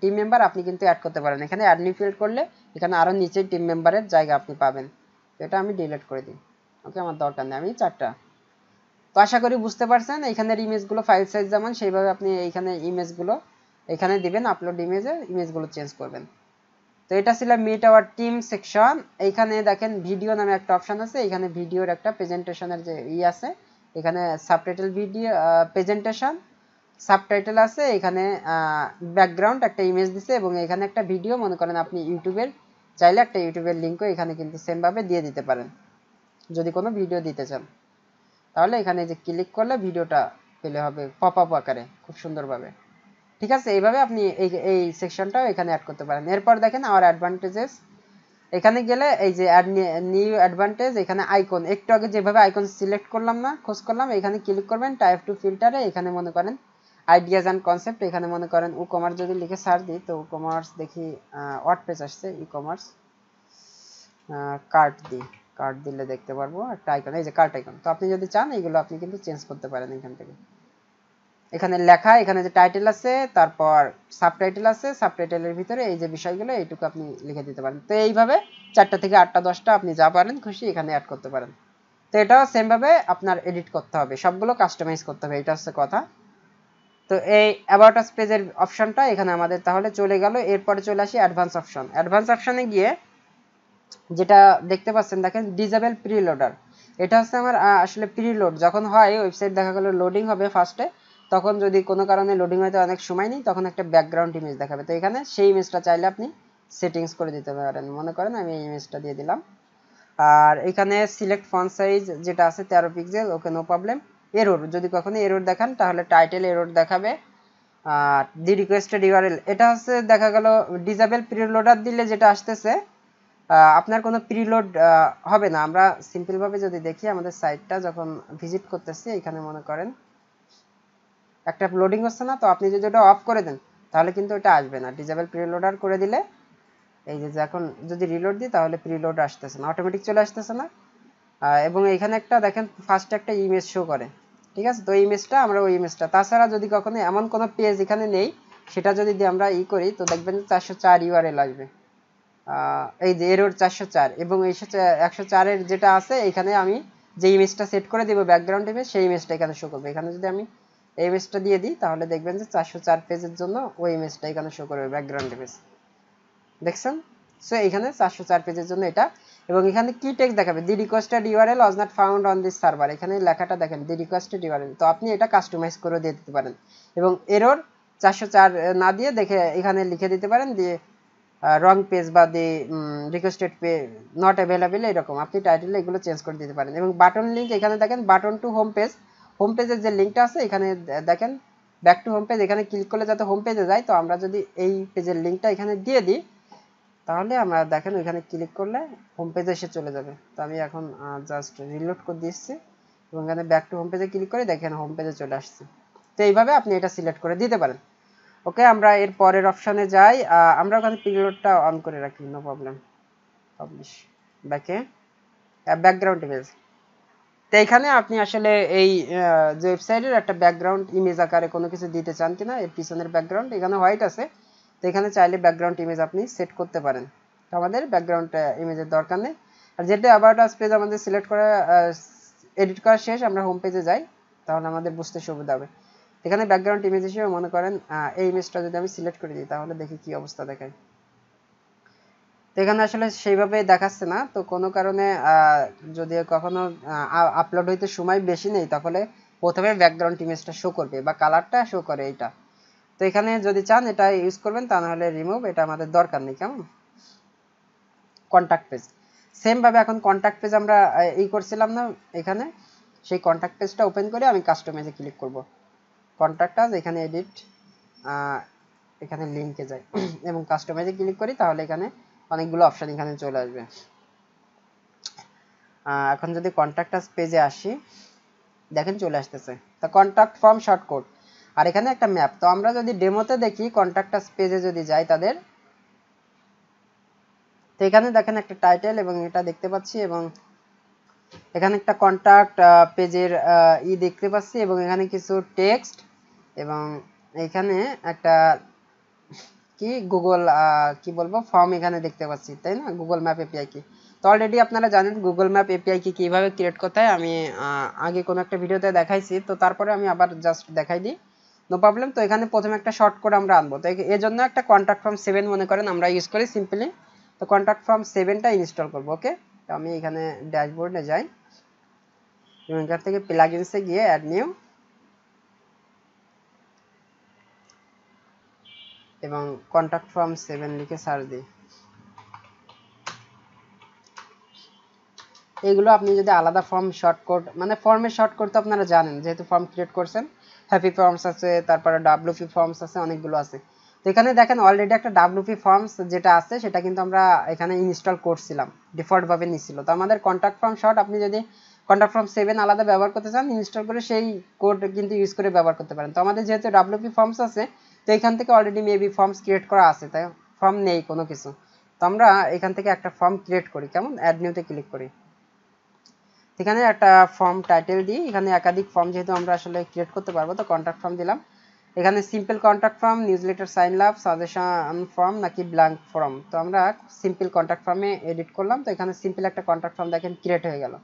টিম মেম্বার আপনি কিন্তু অ্যাড করতে পারেন। এখানে অ্যাড নিউ ফিল্ড করলে এখানে আরও নিচে টিম মেম্বারের জায়গা আপনি পাবেন। তো এটা আমি ডিলিট করে দিই, ওকে আমার দরকার নেই, আমি চারটা। তো আশা করি বুঝতে পারছেন। এখানের ইমেজগুলো ফাইল সাইজ যেমন সেইভাবে আপনি এইখানে ইমেজগুলো এখানে দিবেন, আপলোড ইমেজে ইমেজগুলো চেঞ্জ করবেন। তো এটা ছিল মিট আওয়ার টিম সেকশন। এইখানে দেখেন ভিডিও নামে একটা অপশন আছে, এখানে ভিডিওর একটা প্রেজেন্টেশনের যে ই আছে এখানে সাবটাইটেল ভিডিও প্রেজেন্টেশন সাবটাইটেল আছে এখানে ব্যাকগ্রাউন্ড একটা ইমেজ দিছে এবং এখানে একটা ভিডিও মনে করেন আপনি ইউটিউবের চাইলে একটা ইউটিউবের লিংকও এখানে কিন্তু সেম ভাবে দিয়ে দিতে পারেন যদি কোনো ভিডিও দিতে চান তাহলে এখানে যে ক্লিক করলে ভিডিওটা পেলে হবে পপআপ আকারে খুব সুন্দরভাবে ঠিক আছে এইভাবে আপনি এই এই সেকশনটাও এখানে অ্যাড করতে পারেন এরপর দেখেন আওয়ার অ্যাডভান্টেজেস এখানে গেলে এই যে নিউ অ্যাডভান্টেজ এখানে আইকন একটু আগে যেভাবে আইকন সিলেক্ট করলাম না খোঁজ করলাম এখানে ক্লিক করবেন টাইপ টু ফিল্টারে এখানে মনে করেন আইডিয়াস এন্ড কনসেপ্ট এখানে মনে করেন WooCommerce যদি লিখে সার্চ দিই তো WooCommerce দেখি ওয়ার্ডপ্রেস আসছে WooCommerce কার্ট দিই কার্ট দিলে দেখতে পারবো একটা আইকন এই যে কার্ট আইকন তো আপনি যদি চান এগুলো আপনি কিন্তু চেঞ্জ করতে পারেন এখান থেকে এখানে লেখা এখানে যে টাইটেল আছে তারপর সাবটাইটেল আছে সাবটাইটেলের ভিতরে এই যে বিষয়গুলো এইটুকু আপনি লিখে দিতে পারেন তো এইভাবে চারটা থেকে আটটা দশটা আপনি যা পারেন খুশি এখানে অ্যাড করতে পারেন তো এটাও সেম ভাবে আপনার এডিট করতে হবে সবগুলো কাস্টমাইজ করতে হবে এটা হচ্ছে কথা তো এই অ্যাবাউট আস পেজের অপশনটা এখানে আমাদের তাহলে চলে গেল এরপর চলে আসি অ্যাডভান্স অপশন অ্যাডভান্স অপশনে গিয়ে যেটা দেখতে পাচ্ছেন দেখেন ডিসেবল প্রিলোডার এটা হচ্ছে আমার আসলে প্রিলোড যখন হয় ওয়েবসাইট দেখা গেল লোডিং হবে ফার্স্টে তখন যদি কোনো কারণে লোডিং হতে অনেক সময় নেই তখন একটা ব্যাকগ্রাউন্ড ইমেজ দেখাবে তো এখানে সেই ইমেজটা চাইলে আপনি সেটিংস করে দিতে পারেন মনে করেন আমি এই ইমেজটা দিয়ে দিলাম আর এখানে সিলেক্ট ফন্ট সাইজ যেটা আছে তেরো pixel okay no problem error যদি কখনো এরর দেখান তাহলে টাইটেল এরর দেখাবে আর দি রিকোয়েস্টেড ইউআরএল এটা হচ্ছে দেখা গেল ডিসেবল প্রিলোডার দিলে যেটা আসতেছে আপনার কোনো প্রিলোড হবে না আমরা সিম্পল ভাবে যদি দেখি আমাদের সাইটটা যখন ভিজিট করতেছি এখানে মনে করেন একটা লোডিং হচ্ছে না তো আপনি যদি এটা অফ করে দেন তাহলে কিন্তু এটা আসবে না ডিসেবল প্রিলোডার করে দিলে এই যে এখন যদি রিলোড দিই তাহলে প্রিলোড আসতেছে না অটোমেটিক চলে আসতেছে না এবং এখানে একটা দেখেন ফার্স্ট একটা ইমেজ শো করে ঠিক আছে তো ইমেজটা আমরা ওই ইমেজটা তাছাড়া যদি কখনো এমন কোনো পেজ এখানে নেই সেটা যদি আমরা ই করি তো দেখবেন চারশো চার ইউআরএল আসবে এই যে এরর চারশো চার এবং এই একশো চার এর যেটা আছে এখানে আমি যে ইমেজটা সেট করে দেব ব্যাকগ্রাউন্ড ইমেজ সেই ইমেজটা এখানে শো করবে এখানে যদি আমি এই ইমেজটা দিয়ে দিই তাহলে দেখবেন যে চারশো চার পেজের জন্য ওই ইমেজটা এখানে শো করবে ব্যাকগ্রাউন্ড ইমেজ দেখছেন সো এখানে চারশো চার পেজের জন্য এটা এবং এখানে কি টেক্সট দেখাবে the requested URL was not found on this server এখানে লেখাটা দেখেন দি রিকোয়েস্টেড ইউআরএল তো আপনি এটা কাস্টমাইজ করে দিয়ে দিতে পারেন এবং এরর চারশো চার না দিয়ে দেখে এখানে লিখে দিতে পারেন দিয়ে রং পেজ বা the requested page not available এরকম আপনি টাইটেল এগুলো চেঞ্জ করে দিতে পারেন এবং বাটন লিংক এখানে দেখেন button to home page home পেজের যে লিংকটা আছে এখানে দেখেন ব্যাক টু হোম পেজ এখানে ক্লিক করলে যাতে হোম পেজে যায় তো আমরা যদি এই পেজের লিংকটা এখানে দিয়ে দিই তাহলে আমরা দেখেন ওখানে ক্লিক করলে হোম পেজে এসে চলে যাবে তো আমি এখন জাস্ট রিলোড করে দিচ্ছি এবং এখানে ব্যাক টু হোম পেজে ক্লিক করে দেখেন হোম পেজে চলে আসছে তো এইভাবে আপনি এটা সিলেক্ট করে দিতে পারেন ওকে আমরা এর পরের অপশনে যাই আমরা ওখানে প্রিলোডটা অন করে রাখি নো প্রবলেম পাবলিশ ব্যাকে ব্যাকগ্রাউন্ড ইমেজ তো এখানে আপনি আসলে এই যে ওয়েবসাইটের একটা ব্যাকগ্রাউন্ড ইমেজ আকারে কোনো কিছু দিতে চান কিনা এর পিছনের ব্যাকগ্রাউন্ড এখানে হোয়াইট আছে তো এখানে চাইলে ব্যাকগ্রাউন্ড ইমেজ আপনি সেট করতে পারেন তো আমাদের ব্যাকগ্রাউন্ড ইমেজের দরকার নেই আর যেটা অ্যাবাউট আস পেজ আমাদের সিলেক্ট করা এডিট করা শেষ আমরা হোম পেজে যাই তাহলে আমাদের বুঝতে সুবিধা হবে এখানে ব্যাকগ্রাউন্ড ইমেজ হিসেবে মনে করেন এই ইমেজটা যদি আমি সিলেক্ট করে দিই তাহলে দেখি কি অবস্থা দেখায় তো এখানে আসলে সেইভাবে দেখাচ্ছে না তো কোনো কারণে যদি কখনো আপলোড হইতে সময় বেশি নেই তাহলে প্রথমে ব্যাকগ্রাউন্ড ইমেজটা শো করবে বা কালারটা শো করে এইটা তো এখানে যদি চান এটা ইউজ করবেন তা না হলে রিমুভ এটা আমাদের দরকার নেই কেমন কন্টাক্ট পেজ সেম ভাবে এখন কন্টাক্ট পেজ আমরা এই করছিলাম না এখানে সেই কন্টাক্ট পেজটা ওপেন করে আমি কাস্টমাইজে ক্লিক করব কন্টাক্ট আজ এখানে এডিট এখানে লিংকে যাই এবং কাস্টমাইজে ক্লিক করি তাহলে এখানে অনেকগুলো অপশন এখানে চলে আসবে এখন যদি কন্টাক্ট আজ পেজে আসি দেখেন চলে আসতেছে তা কন্টাক্ট ফর্ম শর্টকাট আর এখানে একটা ম্যাপ তো আমরা যদি ডেমোতে দেখি কন্টাক্ট আস পেজে যদি যাই তাদের তো এখানে দেখেন একটা টাইটেল এবং এটা দেখতে পাচ্ছি এবং এখানে একটা কন্টাক্ট পেজের ই দেখতে পাচ্ছি এবং এখানে কিছু টেক্সট এবং এখানে একটা কি গুগল কি বলবো ফর্ম এখানে দেখতে পাচ্ছি তাই না গুগল ম্যাপ এপিআই কি তো অলরেডি আপনারা জানেন গুগল ম্যাপ এপিআই কি কিভাবে ক্রিয়েট করতে হয় আমি আগে কোনো একটা ভিডিওতে দেখাইছি তো তারপরে আমি আবার জাস্ট দেখাই দিই নো প্রবলেম তো এখানে প্রথমে একটা শর্টকাট আমরা আনবো তো এর জন্য একটা কন্টাক্ট ফর্ম সেভেন মনে করেন আমরা ইউজ করি সিম্পলি তো কন্টাক্ট ফর্ম সেভেনটা ইনস্টল করব ওকে আমি এখানে ড্যাশবোর্ডে যাই এখানকার থেকে প্লাগইনসে গিয়ে অ্যাড নিউ এবং কন্টাক্ট ফর্ম seven লিখে সার্চ দিই। এইগুলো আপনি যদি আলাদা ফর্ম শর্টকাট মানে ফর্মের শর্টকাট তো আপনারা জানেন, যেহেতু ফর্ম ক্রিয়েট করছেন হ্যাপি ফর্মস আছে, তারপরে ডব্লিউপি ফর্মস আছে, অনেকগুলো আছে। তো এখানে দেখেন অলরেডি একটা ডব্লিউপি ফর্মস যেটা আছে সেটা কিন্তু আমরা এখানে ইনস্টল করছিলাম, ডিফল্ট ভাবে নিছিল। তো আমাদের কন্টাক্ট ফর্ম শর্ট আপনি যদি কন্টাক্ট ফর্ম seven আলাদা ব্যবহার করতে চান ইনস্টল করে সেই কোড কিন্তু ইউজ করে ব্যবহার করতে পারেন। তো আমাদের যেহেতু ডব্লিউপি ফর্মস আছে তো এখান থেকে অলরেডি মেবি ফর্মস ক্রিয়েট করা আছে, তাই ফর্ম নেই কোনো কিছু। তো আমরা এখান থেকে একটা ফর্ম ক্রিয়েট করি, কেমন অ্যাড নিউতে ক্লিক করি, এখানে একটা ফর্ম টাইটেল দিই। এখানে একাধিক ফর্ম যেহেতু আমরা আসলে ক্রিয়েট করতে পারবো, তো কন্টাক্ট ফর্ম দিলাম। এখানে simple contact form, newsletter sign up, suggestion form নাকি ব্ল্যাঙ্ক ফর্ম। তো আমরা সিম্পল কন্টাক্ট ফর্মে এডিট করলাম। তো এখানে সিম্পল একটা কন্টাক্ট ফর্ম দেখেন ক্রিয়েট হয়ে গেল।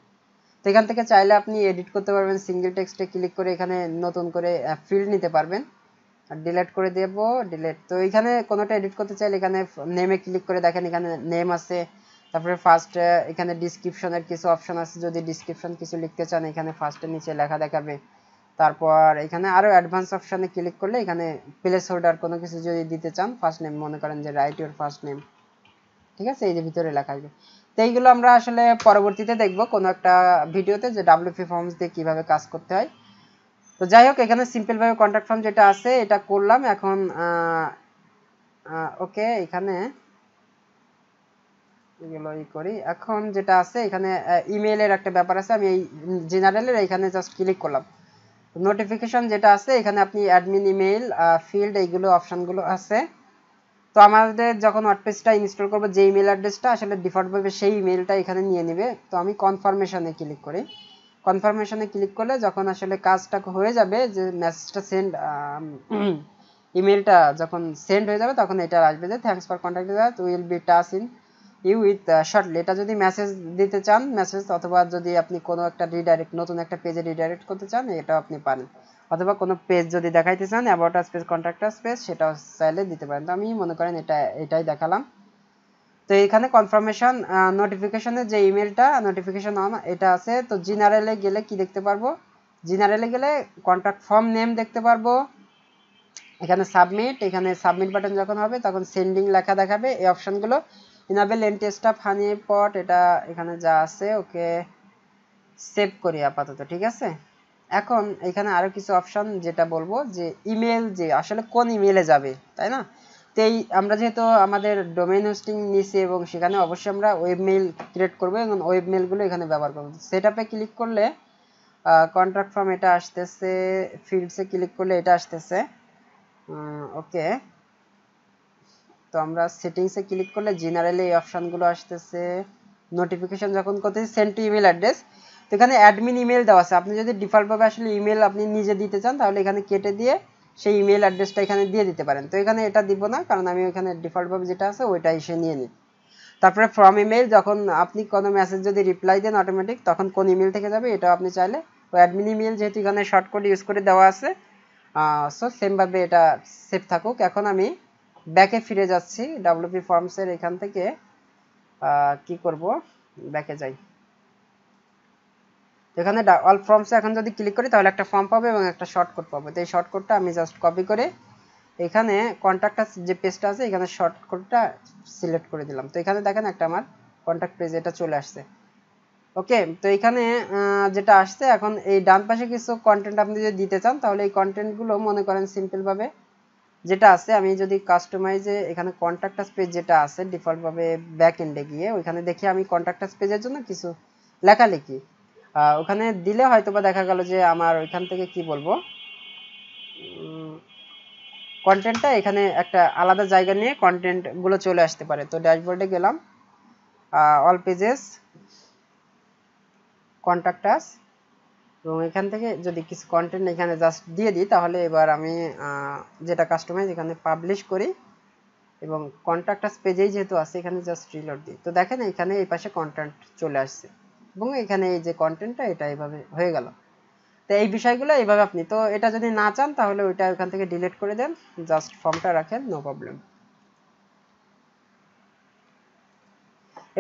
তো এখান থেকে চাইলে আপনি এডিট করতে পারবেন, সিঙ্গেল টেক্সটে ক্লিক করে এখানে নতুন করে ফিল্ড নিতে পারবেন, ডিলেট করে দেবো ডিলেট। তো এখানে কোনোটা এডিট করতে চাইলে এখানে নেমে ক্লিক করে দেখেন এখানে নেম আছে, তারপরে ফার্স্ট এখানে ডিসক্রিপশনের কিছু অপশন আছে, যদি ডিসক্রিপশন কিছু লিখতে চান এখানে ফার্স্টের নিচে লেখা দেখাবে। তারপর এখানে আরো অ্যাডভান্স অপশনে ক্লিক করলে এখানে প্লেস হোল্ডার কোনো কিছু যদি দিতে চান, ফার্স্ট নেম মনে করেন যে রাইট ইউর ফার্স্ট নেম, ঠিক আছে, এই যে ভিতরে লেখা আসবে। তো এইগুলো আমরা আসলে পরবর্তীতে দেখবো কোনো একটা ভিডিওতে যে ডব্লিউপি ফর্মস দিয়ে কিভাবে কাজ করতে হয়। তো যাই হোক, এখানে সিম্পল ভাবে কন্টাক্ট ফর্ম যেটা আছে এটা করলাম। এখন ওকে এখানে এগুলোই করি। এখন যেটা আছে এখানে ইমেইলের একটা ব্যাপার আছে, আমি এই জেনারেলের এখানে জাস্ট ক্লিক করলাম। নোটিফিকেশন যেটা আছে এখানে আপনি অ্যাডমিন ইমেইল ফিল্ড এইগুলো অপশনগুলো আছে। তো আমাদের যখন ওয়ার্ডপ্রেসটা ইনস্টল করবো যে ইমেল অ্যাড্রেসটা আসলে ডিফল্টভাবে সেই ইমেলটা এখানে নিয়ে নেবে। তো আমি কনফার্মেশনে ক্লিক করি। কনফার্মেশনে ক্লিক করলে যখন আসলে কাজটা হয়ে যাবে যে মেসেজটা সেন্ড ইমেলটা যখন সেন্ড হয়ে যাবে তখন এটা আসবে যে thanks for contacting us will be touch in you with shortly. এটা যদি মেসেজ দিতে চান মেসেজ, অথবা যদি আপনি কোনো একটা রিডাইরেক্ট নতুন একটা পেজে রিডাইরেক্ট করতে চান এটা আপনি পারেন, অথবা কোনো পেজ যদি দেখাইতে চান about us page contact us page সেটাও চাইলে দিতে পারেন। তো আমি মনে করেন এটা এটাই দেখালাম। তো এখানে কনফার্মেশন নোটিফিকেশনের যে ইমেলটা নোটিফিকেশন অন এটা আছে। তো জেনারেলে গেলে কি দেখতে পারবো, জেনারেলে গেলে কন্ট্যাক্ট ফর্ম নেম দেখতে পারবো, এখানে সাবমিট, এখানে সাবমিট বাটন যখন হবে তখন সেন্ডিং লেখা দেখাবে। এই অপশনগুলো ইনাবেল এন্টেস্টা ফানি পট এটা এখানে যা আছে ওকে সেভ করি আপাতত, ঠিক আছে। এখন এখানে আরো কিছু অপশন যেটা বলবো যে ইমেল যে আসলে কোন ইমেলে যাবে, তাই না? তো এই আমরা যেহেতু আমাদের ডোমেইন হোস্টিং নিছি এবং সেখানে অবশ্যই আমরা ওয়েবমেইল ক্রিয়েট করবো এবং ওয়েবমেইলগুলো এখানে ব্যবহার করবো। সেটআপে ক্লিক করলে কন্ট্রাক্ট ফর্ম এটা আসতেছে, ফিল্ডসে ক্লিক করলে এটা আসতেছে, ওকে। তো আমরা সেটিংসে ক্লিক করলে জেনারেলি এই অপশনগুলো আসতেছে। নোটিফিকেশন যখন করতে সেন্ড টু ইমেল অ্যাড্রেস, তো এখানে অ্যাডমিন ইমেল দেওয়া আছে। আপনি যদি ডিফল্টভাবে আসলে ইমেল আপনি নিজে দিতে চান তাহলে এখানে কেটে দিয়ে সেই ইমেল অ্যাড্রেসটা এখানে দিয়ে দিতে পারেন। তো এখানে এটা দিব না, কারণ আমি ওখানে ডিফল্টভাবে যেটা আছে ওইটা এসে নিয়ে নিই। তারপরে ফ্রম ইমেল, যখন আপনি কোনো মেসেজ যদি রিপ্লাই দেন অটোমেটিক তখন কোন ইমেল থেকে যাবে এটা আপনি চাইলে ওই অ্যাডমিন ইমেল যেহেতু এখানে শর্টকাট ইউজ করে দেওয়া আছে সো সেমভাবে এটা সেভ থাকুক। এখন আমি ব্যাকে ফিরে যাচ্ছি, ডব্লিউপি ফর্মসের এখান থেকে কি করব ব্যাকে যাই। এখানে অল ফর্মসে এখন যদি ক্লিক করি তাহলে একটা ফর্ম পাবো এবং একটা শর্টকাট পাবো। তো এই শর্টকাটটা আমি জাস্ট কপি করে এখানে কন্ট্যাক্ট যে পেজটা আছে এখানে শর্টকাটটা সিলেক্ট করে দিলাম। তো এখানে দেখেন একটা আমার কন্ট্যাক্ট পেজ এটা চলে আসছে, ওকে। তো এখানে যেটা আসছে এখন এই ডান পাশে কিছু কন্টেন্ট আপনি যদি দিতে চান তাহলে এই কন্টেন্টগুলো মনে করেন সিম্পলভাবে যেটা আছে আমি যদি কাস্টমাইজে এখানে কন্ট্যাক্টাস পেজ যেটা আছে ডিফল্টভাবে ব্যাক এন্ডে গিয়ে ওইখানে দেখি আমি কন্ট্যাক্টাস পেজের জন্য কিছু লেখালেখি ওখানে দিলে হয়তোবা দেখা গেল যে আমার ওইখান থেকে কি বলবো কন্টেন্টটা এখানে একটা আলাদা জায়গা নিয়ে কন্টেন্টগুলো চলে আসতে পারে। তো ড্যাশবোর্ডে গেলাম, অল পেজেস, কন্ট্যাক্টাস, এবং এখান থেকে যদি কিছু কন্টেন্ট এখানে জাস্ট দিয়ে দিই তাহলে এবার আমি যেটা কাস্টমাইজ এখানে পাবলিশ করি এবং কন্ট্যাক্টাস পেজেই যেহেতু আছে এখানে জাস্ট রিলোড দিই। তো দেখেন এখানে এই পাশে কন্টেন্ট চলে আসছে এবং এখানে এই যে কন্টেন্টটা এটা এইভাবে হয়ে গেল। তো এই বিষয়গুলো এইভাবে আপনি তো এটা যদি না চান তাহলে ওইটা ওখান থেকে ডিলিট করে দেন, জাস্ট ফর্মটা রাখেন, নো প্রবলেম।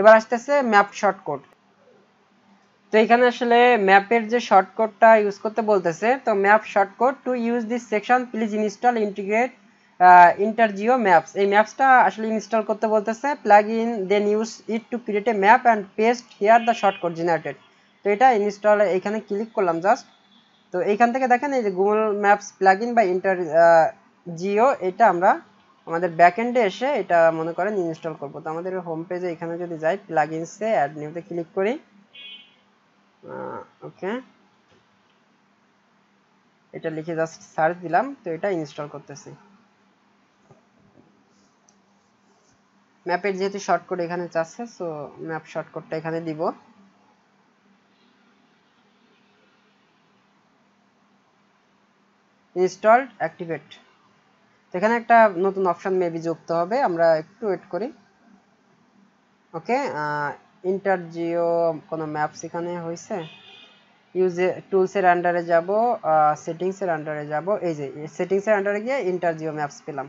এবার আসতেছে ম্যাপ শর্টকাট। তো এখানে আসলে ম্যাপের যে শর্টকাটটা ইউজ করতে বলতেছে, তো map shortcut to use this section please install integrate Intergeo maps, এই ম্যাপসটা আসলে ইনস্টল করতে বলতেছে, plug in then use it to create a map and paste here the shortcut generated. তো এটা ইনস্টল এখানে ক্লিক করলাম জাস্ট, তো এইখান থেকে দেখেন এই যে গুগল ম্যাপস প্লাগ ইন বা ইন্টার জিও, এটা আমরা আমাদের ব্যাকএন্ডে এসে এটা মনে করেন ইনস্টল করবো। তো আমাদের হোম পেজে এখানে যদি যাই প্লাগ ইনসে অ্যাড নিউতে ক্লিক করি, ওকে এটা লিখে জাস্ট সার্চ দিলাম, তো এটা ইনস্টল করতেছি। ম্যাপের যেহেতু শর্টকাট এখানে চাচ্ছে, সো ম্যাপ শর্টকাটটা এখানে দিব। ইনস্টলড অ্যাক্টিভেট, এখানে একটা নতুন অপশন মেবি যুক্ত হবে, আমরা একটু ওয়েট করি। ওকে ইন্টারজিও কোনো ম্যাপস এখানে হয়েছে, ইউজে টুলসের আন্ডারে যাব, সেটিংসের আন্ডারে যাব, এই যে সেটিংসের আন্ডারে গিয়ে ইন্টারজিও ম্যাপস পেলাম।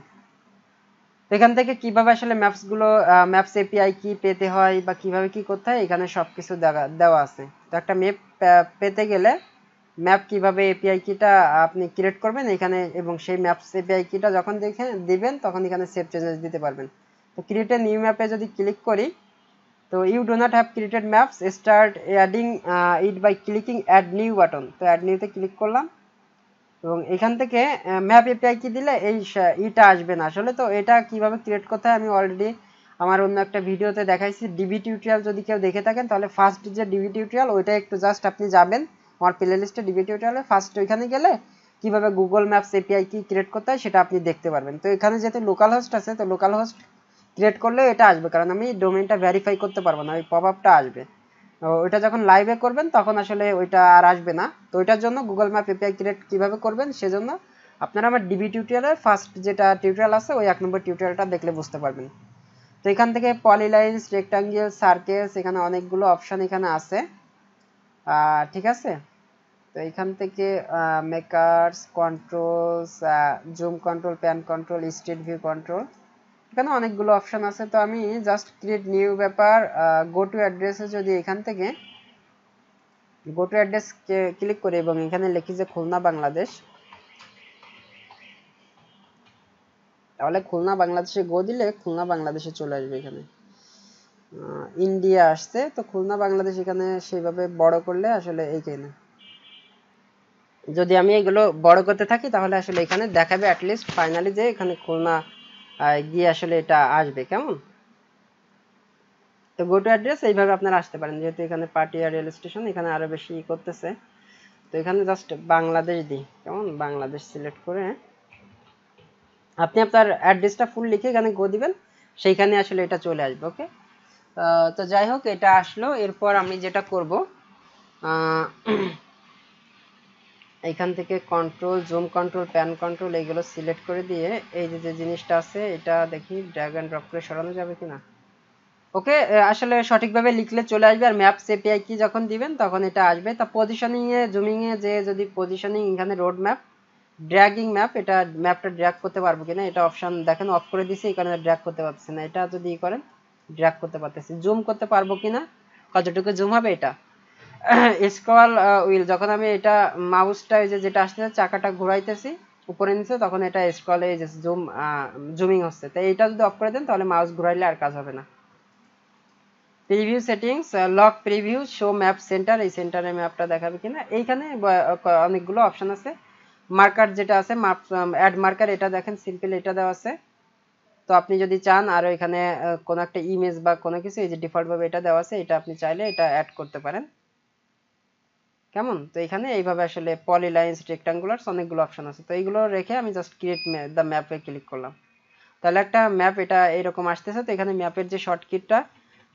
এখান থেকে কিভাবে আসলে ম্যাপসগুলো ম্যাপস এপিআই কি পেতে হয় বা কিভাবে কি করতে হয় এখানে সব কিছু দেওয়া আছে। তো একটা ম্যাপ পেতে গেলে ম্যাপ কিভাবে এপিআই কিটা আপনি ক্রিয়েট করবেন এখানে, এবং সেই ম্যাপস এপিআই কিটা যখন দেখে দিবেন তখন এখানে সেভ চেঞ্জেস দিতে পারবেন। তো ক্রিয়েট এ নিউ ম্যাপে যদি ক্লিক করি, তো you do not have created maps, start adding it by clicking add new button. তো অ্যাড নিউতে ক্লিক করলাম এবং এখান থেকে ম্যাপ এপিআই কি দিলে এই ইটা আসবে না আসলে। তো এটা কিভাবে ক্রিয়েট করতে হয় আমি অলরেডি আমার অন্য একটা ভিডিওতে দেখাইছি, ডিবি টিউটোরিয়াল যদি কেউ দেখে থাকেন তাহলে ফার্স্ট যে ডিবি টিউটোরিয়াল ওইটা একটু জাস্ট আপনি যাবেন আমার প্লে লিস্টে, ডিবি টিউটোরিয়ালে ফার্স্ট ওইখানে গেলে কিভাবে গুগল ম্যাপস এপিআই কি ক্রিয়েট করতে হয় সেটা আপনি দেখতে পারবেন। তো এখানে যেহেতু লোকাল হোস্ট আছে, তো লোকাল হোস্ট ক্রিয়েট করলে এটা আসবে, কারণ আমি ডোমেইনটা ভেরিফাই করতে পারবো না, ওই পপ আপটা আসবে, ওইটা যখন লাইভে করবেন তখন আসলে ওইটা আর আসবে না। তো ওইটার জন্য গুগল ম্যাপ এপিআই ক্রিয়েট কিভাবে করবেন সেজন্য আপনারা আমার ডিবি টিউটোরিয়ালের ফার্স্ট যেটা টিউটোরিয়াল আছে ওই এক নম্বর টিউটোরিয়ালটা দেখলে বুঝতে পারবেন। তো এখান থেকে পলিলাইনস, রেক্টাঙ্গেল, সার্কেলস, এখানে অনেকগুলো অপশন এখানে আছে, ঠিক আছে। তো এখান থেকে makers, controls, zoom control, pan control, street view control, এখানে অনেকগুলো অপশন আছে। তো আমি জাস্ট ক্রিয়েট নিউ ব্যাপার গো টু অ্যাড্রেসে যদি এখান থেকে গো টু অ্যাড্রেস ক্লিক করি এবং এখানে লিখি যে খুলনা বাংলাদেশ, তাহলে খুলনা বাংলাদেশে গো দিলে খুলনা বাংলাদেশে চলে আসবে। এখানে ইন্ডিয়া আসছে, তো খুলনা বাংলাদেশ এখানে সেইভাবে বড় করলে আসলে এইখানে যদি আমি এগুলো বড় করতে থাকি তাহলে আসলে এখানে দেখাবে অ্যাটলিস্ট ফাইনালি যে এখানে খুলনা গিয়ে আসলে এটা আসবে কেমন। তো গো টু অ্যাড্রেস এইভাবে আপনারা আসতে পারেন, যেহেতু এখানে পাটিয়া রেল স্টেশন এখানে আরো বেশি করতেছে, তো এখানে জাস্ট বাংলাদেশ দিই কেমন, বাংলাদেশ সিলেক্ট করে আপনি আপনার অ্যাড্রেসটা ফুল লিখে এখানে গো দিবেন, সেইখানে আসলে এটা চলে আসবে। ওকে তো যাই হোক এটা আসলো, এরপর আমি যেটা করব এইখান থেকে control, zoom control, pan control এইগুলো সিলেক্ট করে দিয়ে এই যে যে জিনিসটা আছে এটা দেখি ড্র্যাগ অ্যান্ড ড্রপ করে সরানো যাবে কিনা। ওকে আসলে সঠিকভাবে লিখলে চলে আসবে, আর ম্যাপস এপিআই কি যখন দিবেন তখন এটা আসবে। তা পজিশনিংয়ে জুমিংয়ে যে যদি পজিশনিং এখানে রোড ম্যাপ, ড্র্যাগিং ম্যাপ, এটা ম্যাপটা ড্র্যাগ করতে পারবো কিনা এটা অপশান দেখেন অফ করে দিয়েছি, এই কারণে ড্র্যাগ করতে পারতেছি না, এটা যদি করেন ড্র্যাগ করতে পারতেছি। জুম করতে পারবো কিনা, কতটুকু জুম হবে এটা, স্ক্রল হুইল যখন আমি এটা মাউসটা এই যে যেটা আসতেছে চাকাটা ঘোরাইতেছি উপরে নিচে তখন এটা স্ক্রল এই যে জুম জুমিং হচ্ছে। তো এটা যদি অফ করে দেন তাহলে মাউস ঘোরাইলে আর কাজ হবে না। Preview settings, lock preview, show map centre, এই সেন্টারে ম্যাপটা দেখাবে কিনা, এইখানে অনেকগুলো অপশন আছে। মার্কার যেটা আছে মাপ অ্যাড মার্কার, এটা দেখেন সিম্পল এটা দেওয়া আছে, তো আপনি যদি চান আরও এখানে কোনো একটা ইমেজ বা কোনো কিছু এই যে ডিফল্টভাবে এটা দেওয়া আছে এটা আপনি চাইলে এটা অ্যাড করতে পারেন কেমন। তো এখানে এইভাবে আসলে পলিলাইনস, রেক্টাঙ্গুলারস অনেকগুলো অপশন আছে। তো এইগুলো রেখে আমি জাস্ট ক্রিয়েট দ্য ম্যাপে ক্লিক করলাম, তাহলে একটা ম্যাপ এটা এরকম আসতেছে। তো এখানে ম্যাপের যে শর্টকিটটা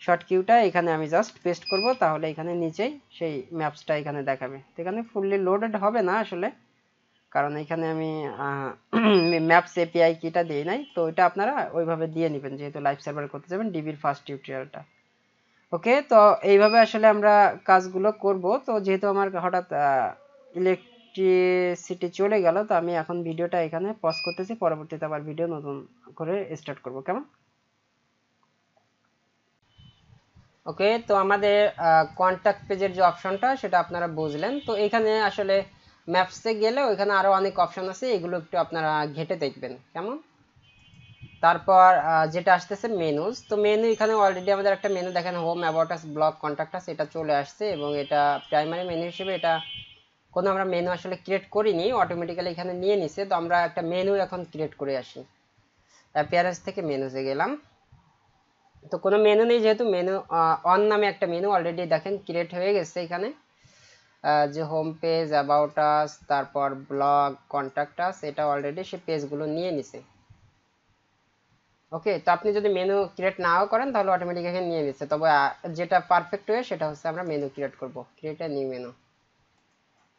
শর্টকিউটা এখানে আমি জাস্ট পেস্ট করব, তাহলে এখানে নিচেই সেই ম্যাপসটা এখানে দেখাবে। তো এখানে ফুললি লোডেড হবে না আসলে, কারণ এখানে আমি ম্যাপস এপিআই কিটা দিই নাই, তো এটা আপনারা ওইভাবে দিয়ে নেবেন যেহেতু লাইভ সার্ভার করতে যাবেন ডিবির ফার্স্ট টিউটোরিয়ালটা। ওকে তো এইভাবে আসলে আমরা কাজগুলো করব। তো যেহেতু আমার হঠাৎ ইলেকট্রিসিটি চলে গেল, তো আমি এখন ভিডিওটা এখানে পজ করতেছি, পরবর্তীতে আবার ভিডিও নতুন করে স্টার্ট করব কেমন। ওকে তো আমাদের কন্টাক্ট পেজের যে অপশনটা সেটা আপনারা বুঝলেন তো এখানে আসলে ম্যাপসে গেলে ওখানে আরো অনেক অপশন আছে এগুলো একটু আপনারা ঘেটে দেখবেন কেমন তারপর যেটা আসতেছে মেনুস তো মেনু এখানে অলরেডি আমাদের একটা মেনু দেখেন home about us blog contact us এটা চলে আসছে এবং এটা প্রাইমারি মেনু হিসেবে এটা কোনো আমরা মেনু আসলে ক্রিয়েট করিনি অটোমেটিক্যালি এখানে নিয়ে নিছে তো আমরা একটা মেনু এখন ক্রিয়েট করে আসি অ্যাপিয়ারেন্স থেকে মেনুতে গেলাম তো কোনো মেনু নেই যেহেতু মেনু অন নামে একটা মেনু অলরেডি দেখেন ক্রিয়েট হয়ে গেছে এখানে যে হোম পেজ অ্যাবাউট আস তারপর ব্লগ কন্টাক্ট আস এটা অলরেডি সেই পেজগুলো নিয়ে নিছে ওকে তো আপনি যদি মেনু ক্রিয়েট নাও করেন তাহলে অটোমেটিক এখানে নিয়ে নিচ্ছে তবে যেটা পারফেক্ট হয় সেটা হচ্ছে আমরা মেনু ক্রিয়েট করব create a new menu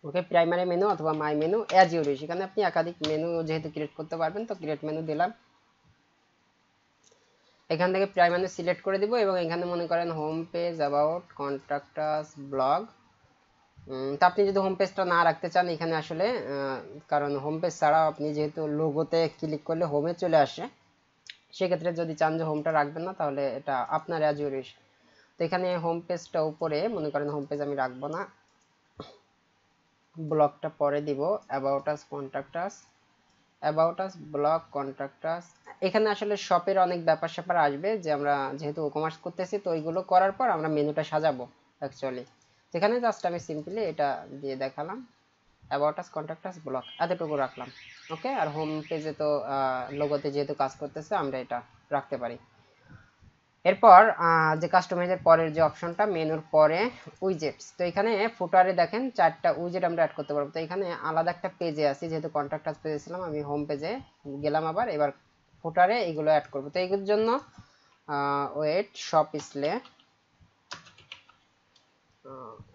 okay primary menu অথবা মাই মেনু অ্যাজ ইউজুয়াল এখানে আপনি একাধিক মেনু যেহেতু ক্রিয়েট করতে পারবেন তো ক্রিয়েট মেনু দিলাম এখান থেকে প্রাইমারি সিলেক্ট করে দিব এবং এখানে মনে করেন home page about contact us blog তো আপনি যদি হোম পেজটা না রাখতে চান এখানে আসলে কারণ হোম পেজ ছাড়া আপনি যেহেতু লোগোতে ক্লিক করলে হোমে চলে আসে সেক্ষেত্রে যদি চান যে হোমটা রাখবেন না তাহলে এটা আপনার অ্যাজ ইউজুয়াল তো এখানে হোম পেজটা উপরে মনে করেন হোম পেজ আমি রাখবো না ব্লগটা পরে দিব about us contact us about us blog contact us এখানে আসলে শপের অনেক ব্যাপার স্যাপার আসবে যে আমরা যেহেতু ওকমার্স করতেছি তো ওইগুলো করার পর আমরা মেনুটা সাজাবো অ্যাকচুয়ালি এখানে জাস্ট আমি সিম্পলি এটা দিয়ে দেখালাম about us contact us blog এতটুকু রাখলাম ওকে আর হোম পেজে তো লোগোতে যেহেতু কাজ করতেছে আমরা এটা রাখতে পারি এরপর যে কাস্টমাইজের পরের যে অপশনটা মেনুর পরে উইজেটস তো এখানে ফুটারে দেখেন চারটা উইজেট আমরা অ্যাড করতে পারবো তো এখানে আলাদা একটা পেজে আছি যেহেতু কন্টাক্ট আস পেজে ছিলাম আমি হোম পেজে গেলাম আবার এবার ফুটারে এগুলো অ্যাড করব তো এগুলোর জন্য ওয়েট শপ ইসলে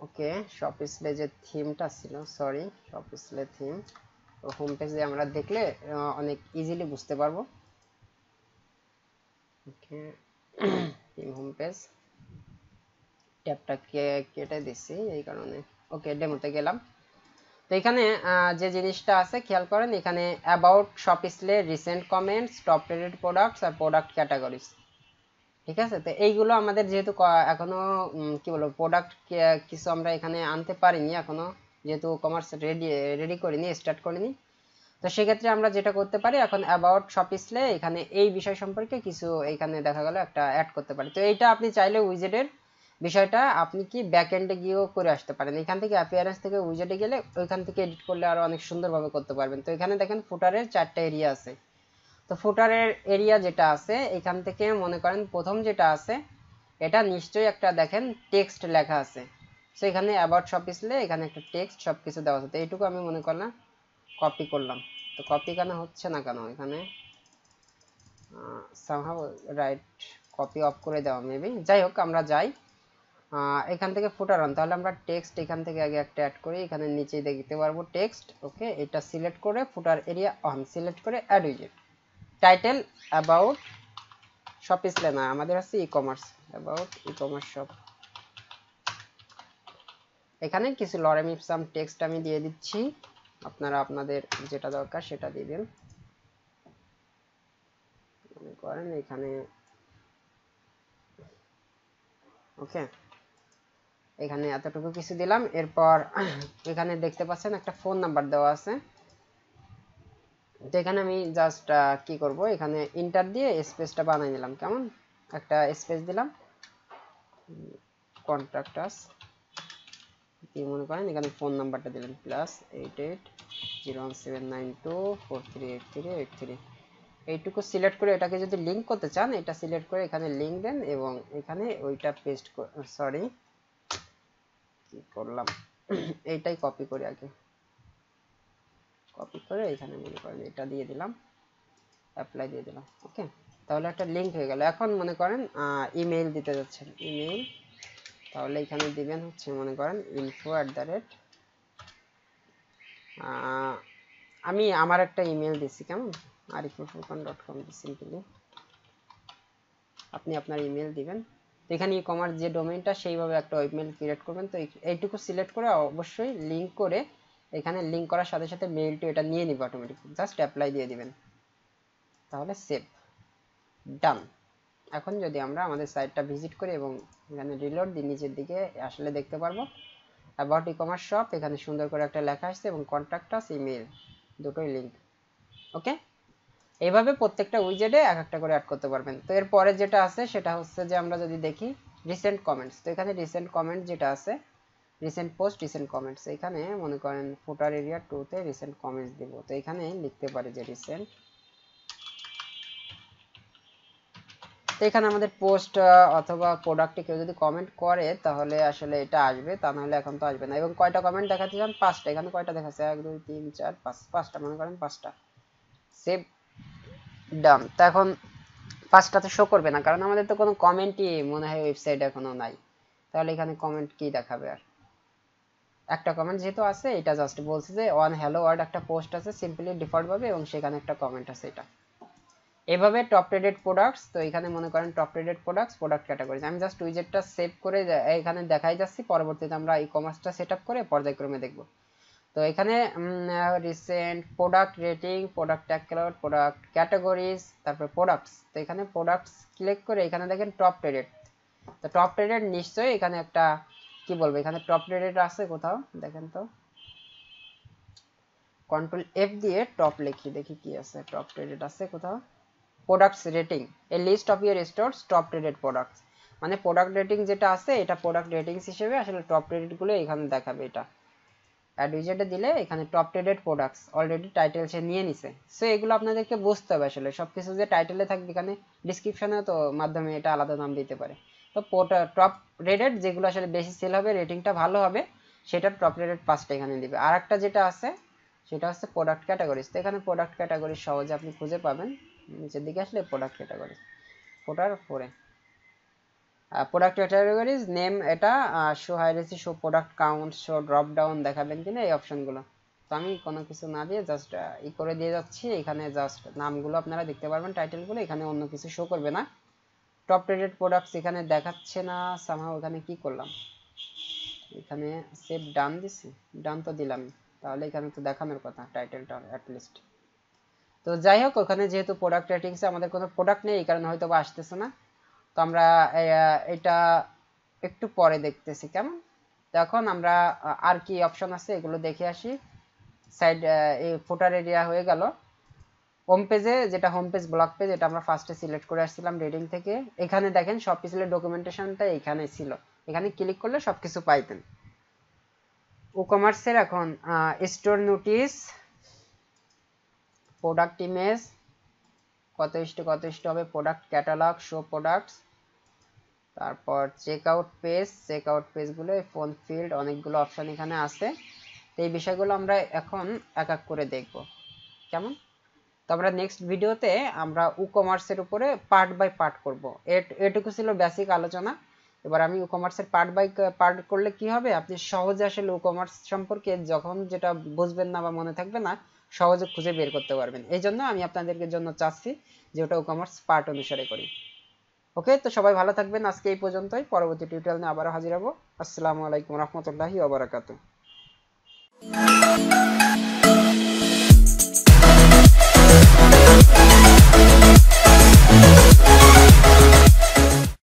ওকে শপ ইসলে যে থিমটা ছিল সরি শপ ইসলে থিম তো হোম পেজে আমরা দেখলে অনেক ইজিলি বুঝতে পারবো ওকে থিম হোম পেজ ট্যাবটাকে কেটে দিছি এই কারণে ওকে ডেমোতে গেলাম তো এখানে যে জিনিসটা আছে খেয়াল করেন এখানে about shop ইসলে recent comments top rated products আর প্রোডাক্ট ক্যাটাগরিজ ঠিক আছে তো এইগুলো আমাদের যেহেতু এখনো কি বলবো প্রোডাক্ট কিছু আমরা এখানে আনতে পারিনি এখনো যেহেতু কমার্স রেডি রেডি করিনি স্টার্ট করিনি তো সেই ক্ষেত্রে আমরা যেটা করতে পারি এখন অ্যাবাউট শপ ইসলে এখানে এই বিষয় সম্পর্কে কিছু এখানে দেখা গেল একটা অ্যাড করতে পারি তো এইটা আপনি চাইলে উইজেটের বিষয়টা আপনি কি ব্যাক এন্ডে গিয়েও করে আসতে পারেন এখান থেকে অ্যাপিয়ারেন্স থেকে উইজেটে গেলে ওইখান থেকে এডিট করলে আরো অনেক সুন্দরভাবে করতে পারবেন তো এখানে দেখেন ফুটারের চারটা এরিয়া আছে তো ফুটারের এরিয়া যেটা আছে এখান থেকে মনে করেন প্রথম যেটা আছে এটা নিশ্চয়ই একটা দেখেন টেক্সট লেখা আছে সো এখানে অ্যাবাউট শপ ইসলে এখানে একটা টেক্সট সবকিছু দেওয়া আছে তো এইটুকু আমি মনে করলাম কপি করলাম তো কপি কেন হচ্ছে না কেন এখানে সামহাউ রাইট কপি অফ করে দাও মেবি যাই হোক আমরা যাই এখান থেকে ফুটার অন তাহলে আমরা টেক্সট এখান থেকে আগে একটা অ্যাড করি এখানে নিচে দেখতে পারবো টেক্সট ওকে এটা সিলেক্ট করে ফুটার এরিয়া অন সিলেক্ট করে অ্যাড উইজেট টাইটেল অ্যাবাউট শপ ইসলে না আমাদের আছে e commerce about e commerce shop এখানে কিছু লরেম ইপসাম টেক্সট আমি দিয়ে দিচ্ছি আপনারা আপনাদের যেটা দরকার সেটা দিবেন মনে করেন এখানে ওকে এখানে এতটুকু কিছু দিলাম এরপর এখানে দেখতে পাচ্ছেন একটা ফোন নাম্বার দেওয়া আছে তো এখানে আমি জাস্ট কি করব এখানে ইন্টার দিয়ে স্পেসটা বানিয়ে নিলাম কেমন একটা স্পেস দিলাম কন্টাক্ট আস এই মনে করেন এখানে ফোন নাম্বারটা দিলেন plus eight eight zero one seven nine two four three eight three eight three এইটুকু সিলেক্ট করে এটাকে যদি লিঙ্ক করতে চান এটা সিলেক্ট করে এখানে লিঙ্ক দেন এবং এখানে ওইটা পেস্ট সরি কি করলাম এইটাই কপি করে আগে কপি করে এখানে মনে করেন এটা দিয়ে দিলাম অ্যাপ্লাই দিয়ে দিলাম ওকে তাহলে একটা লিঙ্ক হয়ে গেল এখন মনে করেন ইমেইল দিতে যাচ্ছেন ইমেইল তাহলে এখানে দিবেন হচ্ছে মনে করেন ইনফো অ্যাট দ্য রেট আমি আমার একটা ইমেল দিচ্ছি কেমন আরিফুলফুরকান ডট কম সিম্পলি আপনি আপনার ইমেল দিবেন তো এখানে ই কমার্স যে ডোমেইনটা সেইভাবে একটা ইমেল ক্রিয়েট করবেন তো এইটুকু সিলেক্ট করে অবশ্যই লিঙ্ক করে এখানে লিঙ্ক করার সাথে সাথে মেইলটি এটা নিয়ে নিবে অটোমেটিক জাস্ট অ্যাপ্লাই দিয়ে দিবেন তাহলে সেভ ডান এখন যদি আমরা আমাদের সাইটটা ভিজিট করি এবং এখানে রিলোড দিই নিচের দিকে আসলে দেখতে পারবো about e-commerce shop এখানে সুন্দর করে একটা লেখা আসছে এবং কন্টাক্ট আস ইমেল দুটোই লিংক ওকে এইভাবে প্রত্যেকটা উইজেটে এক একটা করে অ্যাড করতে পারবেন তো এর পরে যেটা আছে সেটা হচ্ছে যে আমরা যদি দেখি রিসেন্ট কমেন্টস তো এখানে রিসেন্ট কমেন্ট যেটা আছে রিসেন্ট পোস্ট রিসেন্ট কমেন্টস এখানে মনে করেন ফুটার এরিয়া টু তে রিসেন্ট কমেন্টস দেব তো এখানে লিখতে পারি যে রিসেন্ট তো এখানে আমাদের পোস্ট অথবা প্রোডাক্টে কেউ যদি কমেন্ট করে তাহলে আসলে এটা আসবে তা না হলে এখন তো আসবে না এবং কয়টা কমেন্ট দেখাতে চান পাঁচটা এখানে কয়টা দেখাচ্ছে এক দুই তিন চার পাঁচ পাঁচটা মনে করেন পাঁচটা সেভ ডান তো এখন পাঁচটা তো শো করবে না কারণ আমাদের তো কোনো কমেন্টই মনে হয় ওয়েবসাইটে এখনো নাই তাহলে এখানে কমেন্ট কি দেখাবে আর একটা কমেন্ট যেহেতু আছে এটা জাস্ট বলছে যে ওয়ান হ্যালো ওয়ার্ড একটা পোস্ট আছে সিম্পলি ডিফল্ট ভাবে এবং সেখানে একটা কমেন্ট আছে এটা এভাবে টপ রেটেড প্রোডাক্টস তো এখানে মনে করেন top rated products product categories আমি জাস্ট উইজেটটা সেভ করে এখানে দেখাই যাচ্ছি পরবর্তীতে আমরা ই-কমার্সটা সেটআপ করে পর্যায়ক্রমে দেখব তো এখানে recent product rating product tag cloud product categories তারপর প্রোডাক্টস তো এখানে প্রোডাক্টস ক্লিক করে এখানে দেখেন টপ রেটেড তো টপ রেটেড নিশ্চয়ই এখানে একটা কি বলবো এখানে টপ রেটেড আছে কোথাও দেখেন তো কন্ট্রোল এফ দিয়ে টপ লিখি দেখি কি আছে টপ রেটেড আছে কোথাও products rating a list of your stores top rated products মানে product rating যেটা আছে এটা product ratings হিসেবে আসলে top rated গুলো এখানে দেখাবে এটা add widget এ দিলে এখানে top rated products already title সে নিয়ে নিছে সো এগুলো আপনাদেরকে বুঝতে হবে আসলে সবকিছু যে টাইটেলে থাকবে এখানে ডেসক্রিপশনে তো মাধ্যমে এটা আলাদা নাম দিতে পারে তো top rated যেগুলো আসলে বেশি সেল হবে রেটিংটা ভালো হবে সেটার top rated পাঁচটা এখানে দিবে আরেকটা যেটা আছে সেটা হচ্ছে product categories তো এখানে product categories সহজে আপনি খুঁজে পাবেন নিচের দিকে আসলে প্রোডাক্ট ক্যাটাগরি ফোটার পরে প্রোডাক্ট ক্যাটাগরিজ নেম এটা show hierarchy show product count show drop down দেখাবেন কিনা এই অপশনগুলো তো আমি কোনো কিছু না দিয়ে জাস্ট ই করে দিয়ে যাচ্ছি এখানে জাস্ট নামগুলো আপনারা দেখতে পারবেন টাইটেলগুলো এখানে অন্য কিছু শো করবে না টপ রেটেড প্রোডাক্টস এখানে দেখাচ্ছে না সামহাও এখানে কি করলাম এখানে সেভ ডান দিছি ডান তো দিলাম তাহলে এখানে তো দেখানোর কথা টাইটেলটা অ্যাট লিস্ট তো যাই হোক ওখানে যেহেতু প্রোডাক্ট রেটিংস আমাদের কোনো প্রোডাক্ট নেই এই কারণে হয়তো আসতেছে না তো আমরা এটা একটু পরে দেখতেছি কেমন এখন আমরা আর কি অপশন আছে এগুলো দেখে আসি সাইড এই ফুটার এরিয়া হয়ে গেল হোম পেজে যেটা হোম পেজ ব্লক পেজ এটা আমরা ফার্স্টে সিলেক্ট করে আসছিলাম রেটিং থেকে এখানে দেখেন সব কিছু ডকুমেন্টেশনটা এখানে ছিল এখানে ক্লিক করলে সবকিছু পাইতেন WooCommerce এর এখন স্টোর নোটিশ product image কত ইস্টে কত ইস্টে হবে product catalog show products তারপর checkout page checkout page গুলো ফোন ফিল্ড অনেকগুলো অপশন এখানে আছে এই বিষয়গুলো আমরা এখন এক এক করে দেখব কেমন তো আমরা নেক্সট ভিডিওতে আমরা WooCommerce এর উপরে পার্ট বাই পার্ট করব এটুকু ছিল বেসিক আলোচনা এবার আমি WooCommerce এর পার্ট বাই পার্ট করলে কি হবে আপনি সহজে আসলে WooCommerce সম্পর্কে যখন যেটা বুঝবেন না বা মনে থাকবে না সহজে খুঁজে বের করতে পারবেন এইজন্য আমি আপনাদেরকে জন্য চাচ্ছি যে ওটা WooCommerce পার্ট অনুসারে করি ওকে তো সবাই ভালো থাকবেন আজকে এই পর্যন্তই পরবর্তী টিউটোরিয়াল নিয়ে আবার হাজির হব আসসালামু আলাইকুম রাহমাতুল্লাহি ওয়া বারাকাতুহু